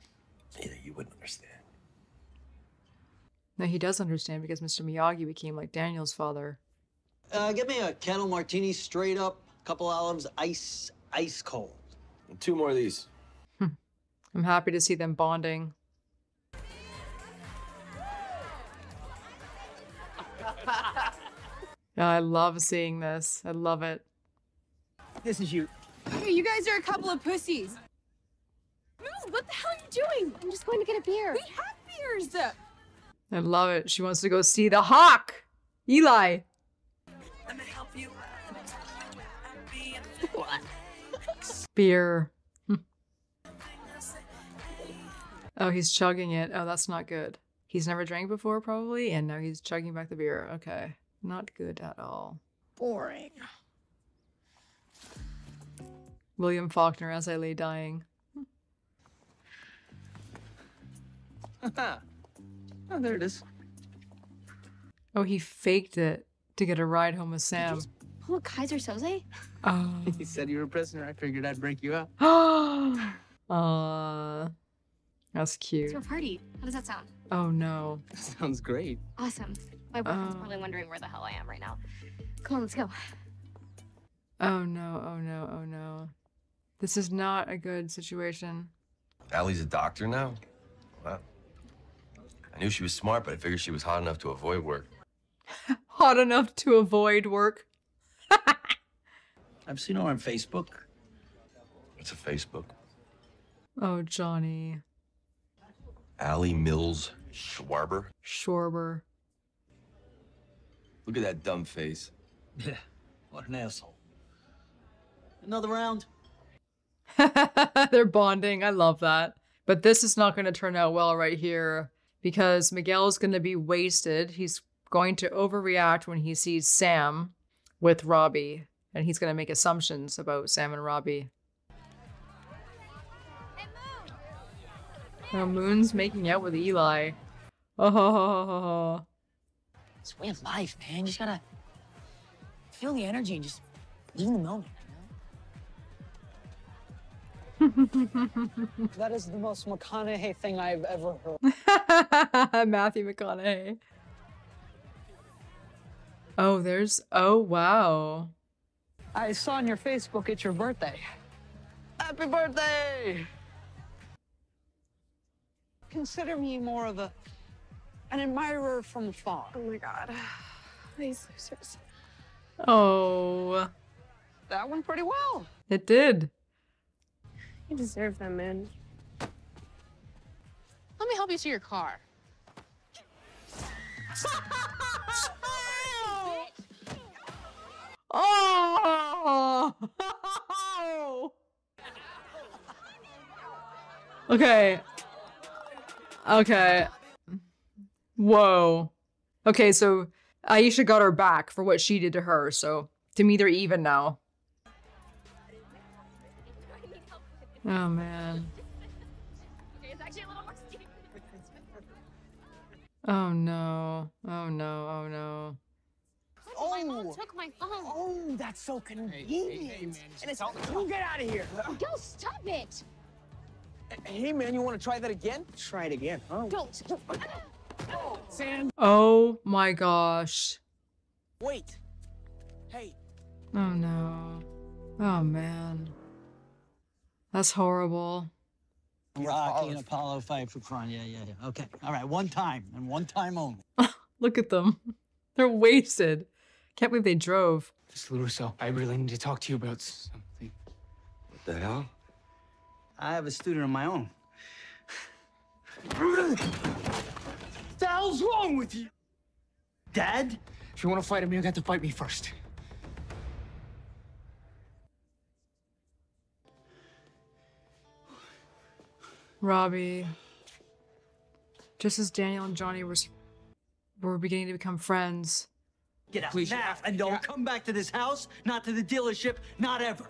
You know, you wouldn't understand. No, he does understand because Mister Miyagi became like Daniel's father. Uh, get me a kettle martini straight up, a couple olives, ice, ice cold. And two more of these. Hm. I'm happy to see them bonding. I love seeing this. I love it. This is you. Hey, you guys are a couple of pussies. Move, what the hell are you doing? I'm just going to get a beer. We have beers. I love it. She wants to go see the Hawk. Eli. Let me help you. Beer. Oh, he's chugging it. Oh, that's not good. He's never drank before, probably, and now he's chugging back the beer. Okay. Not good at all. Boring. William Faulkner, As I Lay Dying. Oh, there it is. Oh, he faked it to get a ride home with Sam. Pull a Kaiser Soze? Oh. He said you were a prisoner. I figured I'd break you out. Oh, uh, that's cute. It's your party. How does that sound? Oh, no. That sounds great. Awesome. My boyfriend's uh, probably wondering where the hell I am right now. Come on, let's go. Oh, no. Oh, no. Oh, no. This is not a good situation. Allie's a doctor now? Wow. I knew she was smart, but I figured she was hot enough to avoid work. Hot enough to avoid work? I've seen her on Facebook. What's a Facebook? Oh, Johnny. Allie Mills Schwarber. Schwarber. Look at that dumb face. Yeah, what an asshole. Another round. They're bonding. I love that. But this is not going to turn out well right here because Miguel is going to be wasted. He's going to overreact when he sees Sam with Robbie, and he's going to make assumptions about Sam and Robbie. Oh, Moon's making out with Eli. Oh, it's a way of life, man. You just gotta feel the energy and just live in the moment. That is the most McConaughey thing I've ever heard. Matthew McConaughey. Oh, there's... Oh, wow. I saw on your Facebook it's your birthday. Happy birthday! Consider me more of a an admirer from afar. Oh, my God. These losers. Oh. That went pretty well. It did. You deserve that, man. Let me help you to your car. Oh! Okay. Okay. Whoa. Okay, so Aisha got her back for what she did to her, so to me they're even now. Oh, man. Oh, no. Oh, no. Oh, no. Oh, my mom took my phone. Oh, that's so convenient. Hey, hey, hey, man, and it's all you get out of here. Go, stop it. Hey, man, you want to try that again? Try it again. Oh. Don't. Oh, Sam. Oh, my gosh. Wait. Hey. Oh, no. Oh, man. That's horrible. Rocky and Apollo fight for crime. Yeah, yeah, yeah. Okay. All right. One time and one time only. Look at them. They're wasted. Can't believe they drove. This La Russo, I really need to talk to you about something. What the hell? I have a student of my own. What the hell's wrong with you? Dad? If you want to fight him, you got to fight me first. Robbie. Just as Daniel and Johnny were... We're beginning to become friends. Get out Please. now and don't come back to this house, not to the dealership, not ever.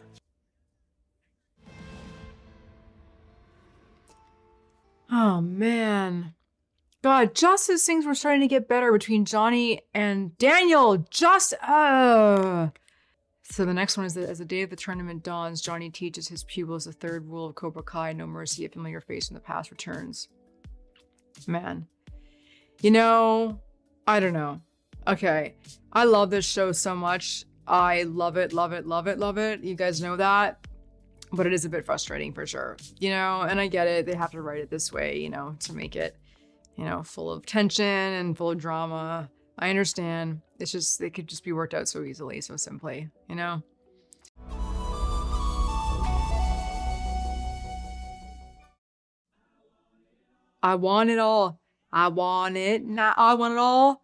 Oh, man. God, just as things were starting to get better between Johnny and Daniel, just, uh... So the next one is that as the day of the tournament dawns, Johnny teaches his pupils the third rule of Cobra Kai, no mercy, a familiar face in the past returns. Man. You know, I don't know. Okay. I love this show so much. I love it, love it, love it, love it. You guys know that. But it is a bit frustrating for sure, you know, and I get it. They have to write it this way, you know, to make it, you know, full of tension and full of drama. I understand. It's just, they could just be worked out so easily, so simply, you know. I want it all. I want it now. I want it all.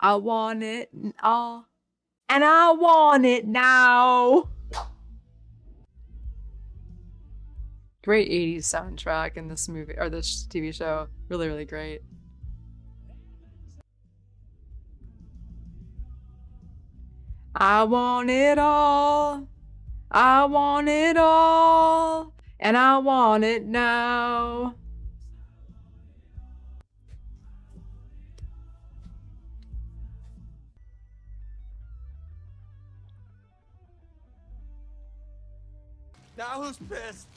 I want it all. And I want it now. Great eighties soundtrack in this movie, or this T V show. Really, really great. I want it all. I want it all. And I want it now. Now who's pissed?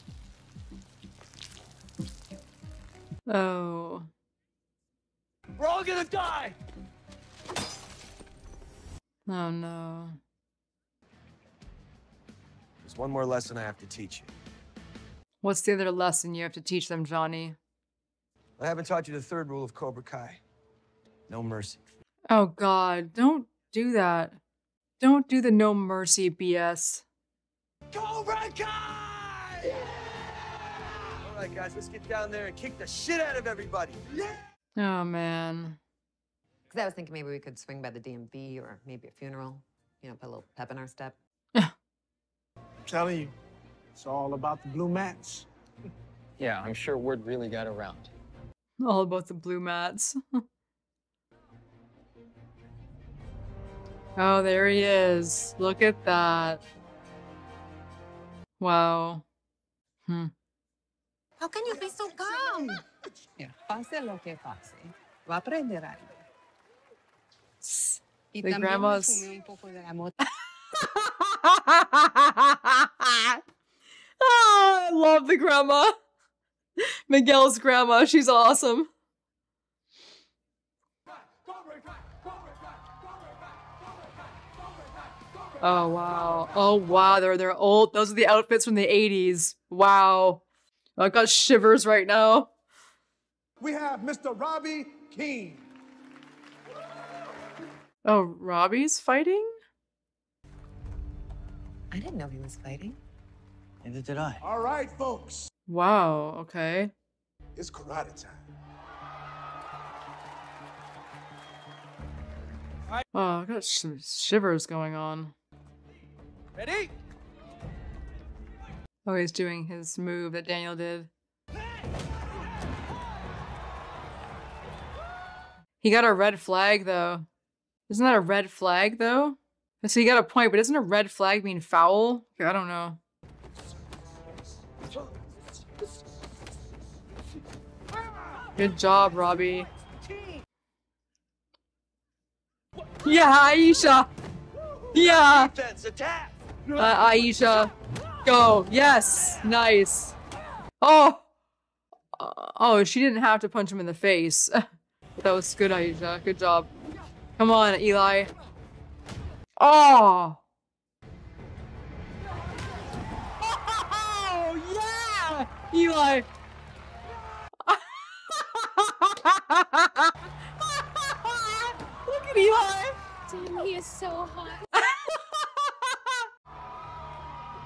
Oh. We're all gonna die! Oh no. There's one more lesson I have to teach you. What's the other lesson you have to teach them, Johnny? I haven't taught you the third rule of Cobra Kai. No mercy. Oh God, don't do that. Don't do the no mercy B S. Cobra Kai! Yeah! All right, guys, let's get down there and kick the shit out of everybody. Yeah! Oh, man. Because I was thinking maybe we could swing by the D M V or maybe a funeral. You know, put a little pep in our step. I'm telling you, it's all about the blue mats. Yeah, I'm sure word really got around. All about the blue mats. Oh, there he is. Look at that. Wow. Hmm. How can you be so calm? Yeah, pase lo que pase, va a aprender algo. Y the grandma's. Un poco de la Oh, I love the grandma. Miguel's grandma, she's awesome. Oh wow! Oh wow! They're they're old. Those are the outfits from the eighties. Wow. I got shivers right now. We have Mister Robbie King. Oh, Robbie's fighting? I didn't know he was fighting. Neither did I. All right, folks. Wow, okay. It's karate time. Right. Oh, I got some shivers going on. Ready? Oh, he's doing his move that Daniel did. He got a red flag, though. Isn't that a red flag, though? So he got a point, but doesn't a red flag mean foul? I don't know. Good job, Robbie. Yeah, Aisha! Yeah! Uh, Aisha. Go. Yes. Nice. Oh. Oh, she didn't have to punch him in the face. That was good, Aisha. Good job. Come on, Eli. Oh. Oh, yeah! Eli. Look at Eli. Damn, he is so hot.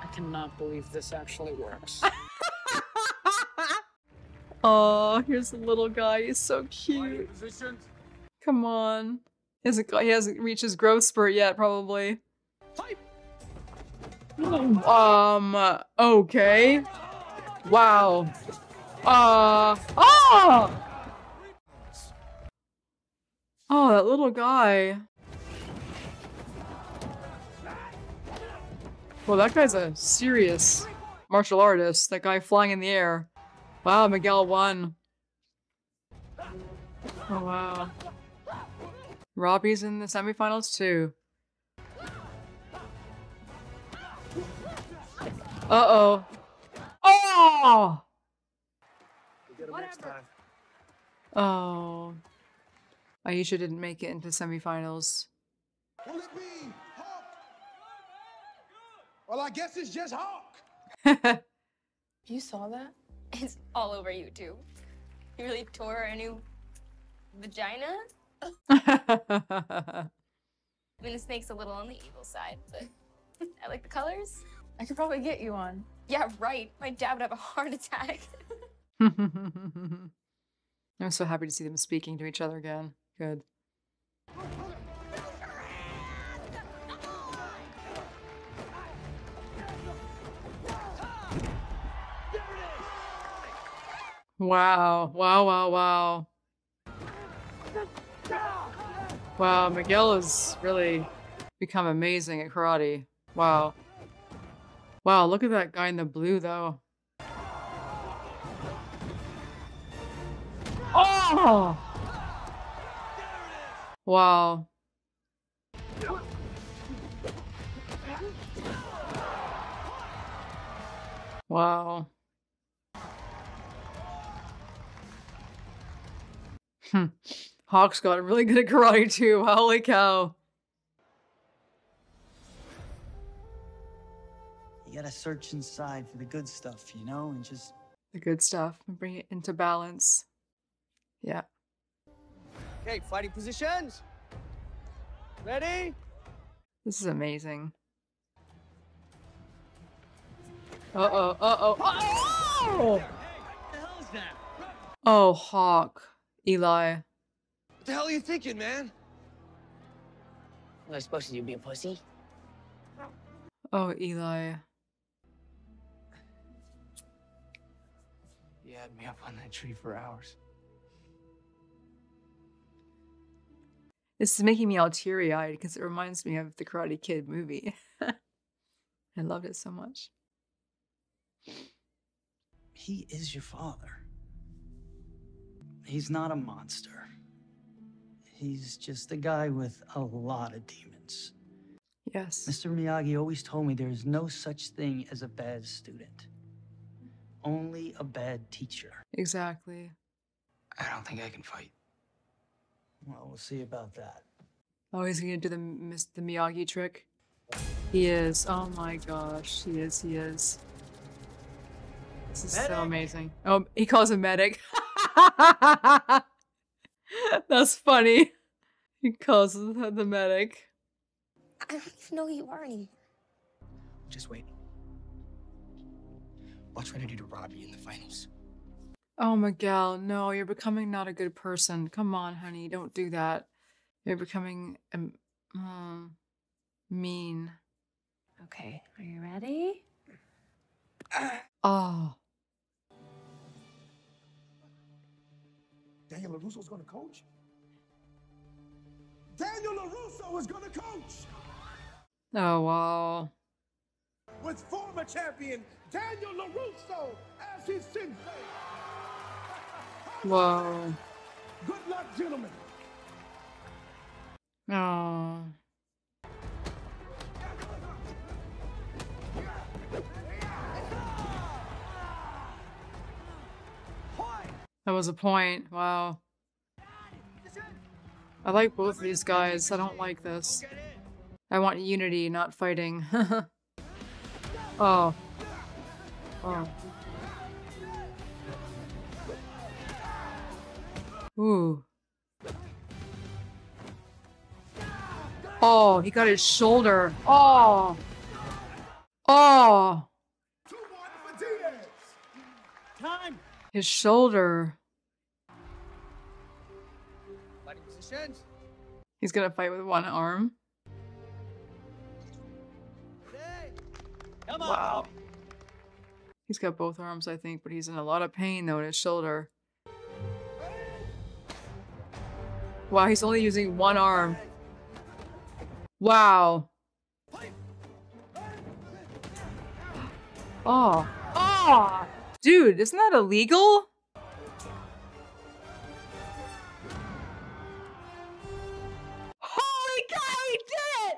I cannot believe this actually works. Oh, here's the little guy. He's so cute. Come on. He hasn't, he hasn't reached his growth spurt yet, probably. Um, okay. Wow. Uh, oh! Oh, that little guy. Well, that guy's a serious martial artist. That guy flying in the air. Wow, Miguel won. Oh, wow. Robbie's in the semifinals, too. Uh-oh. Oh! Oh. Aisha didn't make it into semifinals. Will it be Hawk? Well, I guess it's just Hawk. You saw that? It's all over YouTube. You really tore a new vagina? I mean, the snake's a little on the evil side, but I like the colors. I could probably get you on. Yeah, right. My dad would have a heart attack. I'm so happy to see them speaking to each other again. Good. Wow. Wow, wow, wow. Wow, Miguel has really become amazing at karate. Wow. Wow, look at that guy in the blue, though. Oh! Wow. Wow. Hmm. Hawk's got really good at karate, too. Holy cow. You gotta search inside for the good stuff, you know, and just... The good stuff. And bring it into balance. Yeah. Okay, fighting positions. Ready? This is amazing. Uh-oh, uh-oh. Oh! What the hell is that? Oh, Hawk. Eli. What the hell are you thinking, man? What am I supposed to do, be a pussy? Oh, Eli. You had me up on that tree for hours. This is making me all teary-eyed because it reminds me of the Karate Kid movie. I loved it so much. He is your father. He's not a monster. He's just a guy with a lot of demons. Yes. Mister Miyagi always told me there is no such thing as a bad student. Only a bad teacher. Exactly. I don't think I can fight. Well, we'll see about that. Oh, he's gonna do the the Miyagi trick? He is. Oh my gosh. He is, he is. This is medic. So amazing. Oh, he calls him medic. That's funny. He calls him the medic. I don't even know who you are anymore. Just wait. Watch what I do to Robbie in the finals. Oh, Miguel, no, you're becoming not a good person. Come on, honey, don't do that. You're becoming um, um, mean. Okay, are you ready? Oh. Daniel La Russo's gonna coach? Daniel La Russo is gonna coach! Oh, wow. With former champion Daniel La Russo as his sensei. Whoa. Good luck, gentlemen. Oh. That was a point. Wow. I like both of these guys. I don't like this. I want unity, not fighting. Oh. Oh. Ooh. Oh, he got his shoulder. Oh. Oh. Time. His shoulder. He's gonna fight with one arm. Wow. He's got both arms, I think, but he's in a lot of pain though in his shoulder. Wow, he's only using one arm. Wow. Oh. Oh! Dude, isn't that illegal? Holy cow, he did it!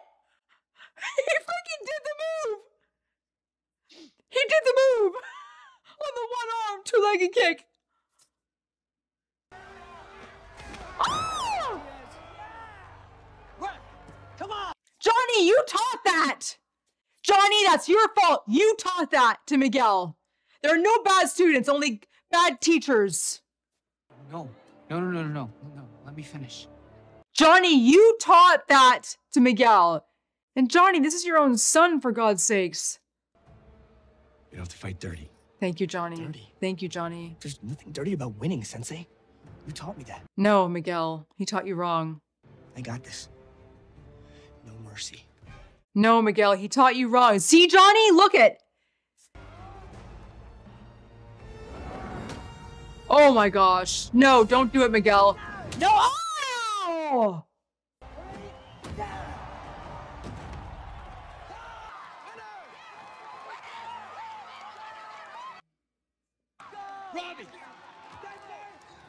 He freaking did the move! He did the move! On the one arm, two-legged kick. You taught that. Johnny, that's your fault. You taught that to Miguel. There are no bad students, only bad teachers. No, no, no, no, no, no, no. Let me finish. Johnny, you taught that to Miguel. And Johnny, this is your own son, for God's sakes. You don't have to fight dirty. Thank you, Johnny. Dirty. Thank you, Johnny. There's nothing dirty about winning, Sensei. You taught me that. No, Miguel, he taught you wrong. I got this. No mercy. No, Miguel, he taught you wrong. See, Johnny? Look it! Oh my gosh. No, don't do it, Miguel. No! Oh! Robbie!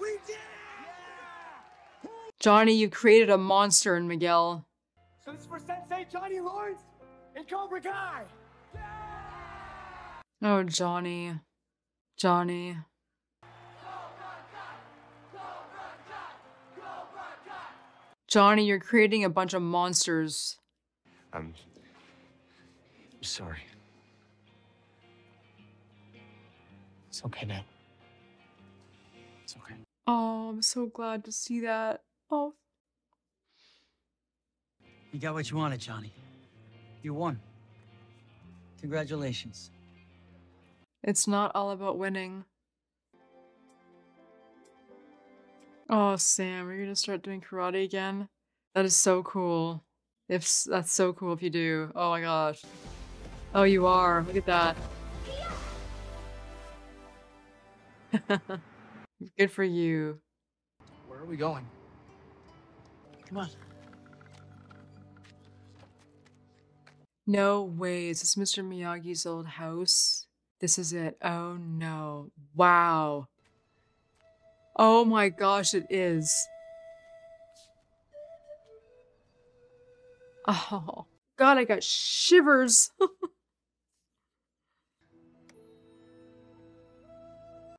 We did it! Johnny, you created a monster in Miguel. So this is for Sensei Johnny Lawrence and Cobra Kai. Yeah! Oh, Johnny. Johnny. Cobra Kai! Cobra Kai! Cobra Kai! Johnny, you're creating a bunch of monsters. I'm... I'm sorry. It's okay now. It's okay. Oh, I'm so glad to see that. Oh, you got what you wanted, Johnny. You won. Congratulations. It's not all about winning. Oh, Sam, are you gonna start doing karate again? That is so cool. If that's so cool if you do. Oh my gosh. Oh, you are. Look at that. Good for you. Where are we going? Come on. No way, is this Mister Miyagi's old house? This is it. Oh no. Wow. Oh my gosh, it is. Oh, God, I got shivers.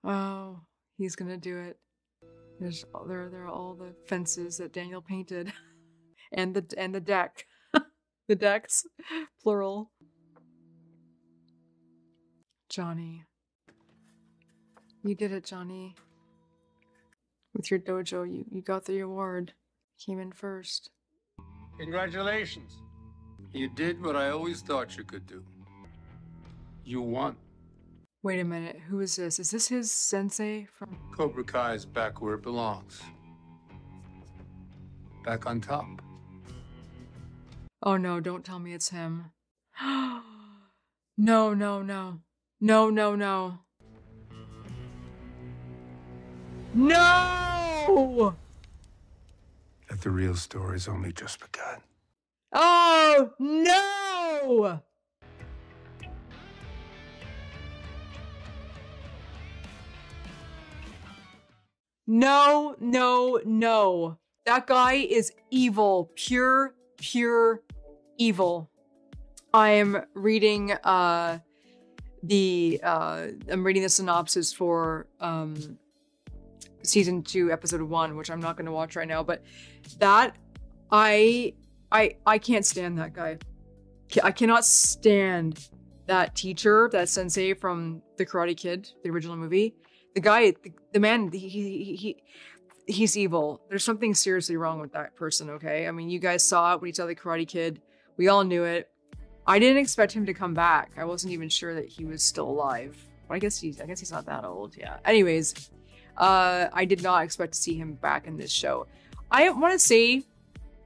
Oh, he's gonna do it. There's, there, there are all the fences that Daniel painted. and the and the deck. The decks, plural. Johnny. You did it, Johnny. With your dojo, you, you got the award. Came in first. Congratulations. You did what I always thought you could do. You won. Wait a minute, who is this? Is this his sensei from... Cobra Kai is back where it belongs. Back on top. Oh no, don't tell me it's him. No, no, no. No, no, no. No! That the real story's only just begun. Oh, no! No, no, no. That guy is evil, pure, pure evil. I am reading uh, the uh, I'm reading the synopsis for um, season two, episode one, which I'm not going to watch right now. But that I I I can't stand that guy. I cannot stand that teacher, that sensei from The Karate Kid, the original movie. The guy, the, the man, he he. he He's evil. There's something seriously wrong with that person, okay? I mean, you guys saw it when he saw The Karate Kid. We all knew it. I didn't expect him to come back. I wasn't even sure that he was still alive. But I guess he's, I guess he's not that old, yeah. Anyways, uh, I did not expect to see him back in this show. I want to say,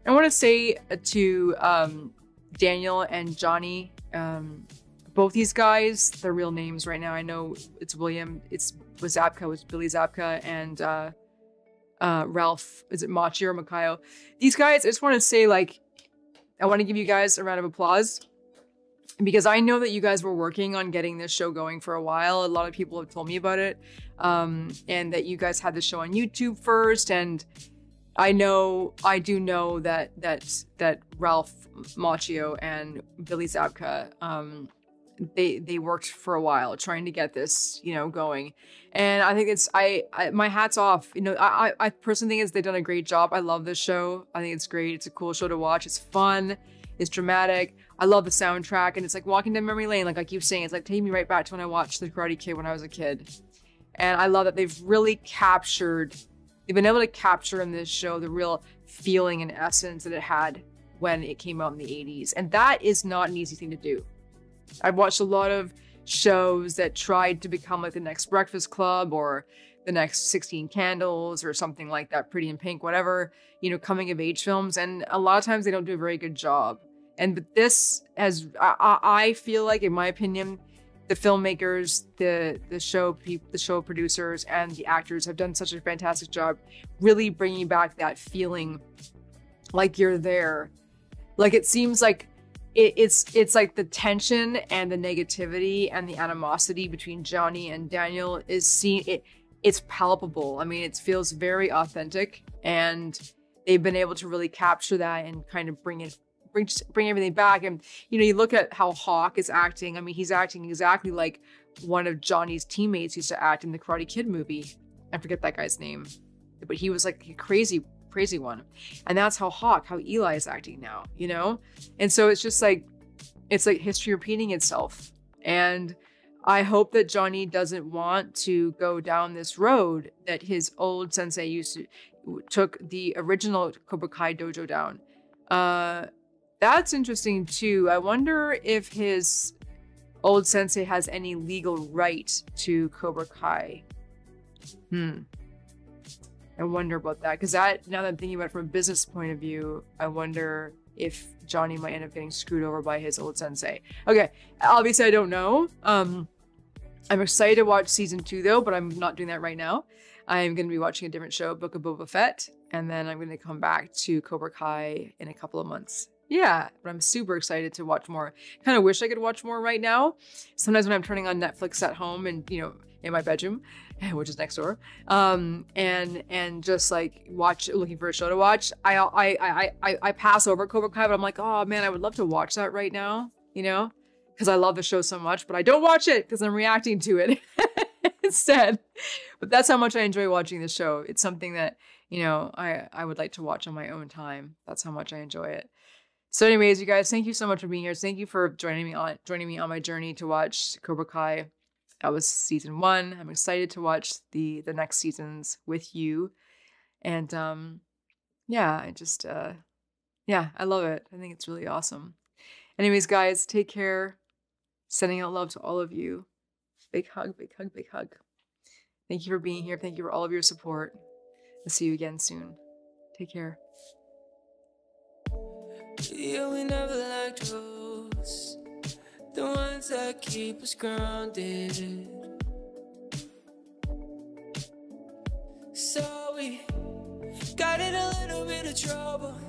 I want to say to um, Daniel and Johnny, um, both these guys, their real names right now. I know it's William, it's Zabka, it's Billy Zabka, and... Uh, Uh, Ralph, is it Macchio or Macchio? These guys, I just want to say, like, I want to give you guys a round of applause because I know that you guys were working on getting this show going for a while. A lot of people have told me about it, um, and that you guys had the show on YouTube first. And I know, I do know that that that Ralph Macchio and Billy Zabka, um, they they worked for a while trying to get this, you know, going. And I think it's, I, I my hat's off. You know, I, I personally think it's, they've done a great job. I love this show. I think it's great. It's a cool show to watch. It's fun. It's dramatic. I love the soundtrack, and it's like walking down memory lane, like I keep saying. It's like taking me right back to when I watched The Karate Kid when I was a kid. And I love that they've really captured, they've been able to capture in this show the real feeling and essence that it had when it came out in the eighties. And that is not an easy thing to do. I've watched a lot of shows that tried to become like the next Breakfast Club or the next sixteen Candles or something like that, Pretty in Pink, whatever, you know, coming of age films. And a lot of times they don't do a very good job. And but this has, I, I feel like, in my opinion, the filmmakers, the the show people, the show producers, and the actors have done such a fantastic job really bringing back that feeling like you're there. Like it seems like it, it's it's like the tension and the negativity and the animosity between Johnny and Daniel is seen, it it's palpable. I mean, it feels very authentic, and they've been able to really capture that and kind of bring it Bring, bring everything back. And you know, you look at how Hawk is acting. I mean, he's acting exactly like one of Johnny's teammates used to act in the Karate Kid movie. I forget that guy's name, but he was like a crazy, crazy one. And that's how Hawk, how Eli is acting now, you know? And so it's just like, it's like history repeating itself. And I hope that Johnny doesn't want to go down this road that his old sensei used to, took the original Cobra Kai dojo down. Uh, That's interesting too. I wonder if his old sensei has any legal right to Cobra Kai. Hmm. I wonder about that. Because that, now that I'm thinking about it from a business point of view, I wonder if Johnny might end up getting screwed over by his old sensei. Okay, obviously I don't know. Um, I'm excited to watch season two though, but I'm not doing that right now. I'm going to be watching a different show, Book of Boba Fett, and then I'm going to come back to Cobra Kai in a couple of months. Yeah, but I'm super excited to watch more. Kind of wish I could watch more right now. Sometimes when I'm turning on Netflix at home and, you know, in my bedroom, which is next door, um, and and just like watch, looking for a show to watch, I I I I pass over Cobra Kai, but I'm like, oh man, I would love to watch that right now, you know, because I love the show so much, but I don't watch it because I'm reacting to it instead. But that's how much I enjoy watching this show. It's something that, you know, I I would like to watch on my own time. That's how much I enjoy it. So anyways, you guys, thank you so much for being here. Thank you for joining me on joining me on my journey to watch Cobra Kai. That was season one. I'm excited to watch the the next seasons with you. And um yeah, I just uh yeah, I love it. I think it's really awesome. Anyways, guys, take care. Sending out love to all of you. Big hug, big hug, big hug. Thank you for being here. Thank you for all of your support. I'll see you again soon. Take care. Yeah, we never liked rules, the ones that keep us grounded. So we got in a little bit of trouble.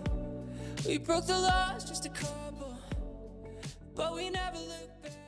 We broke the laws just a couple, but we never looked back.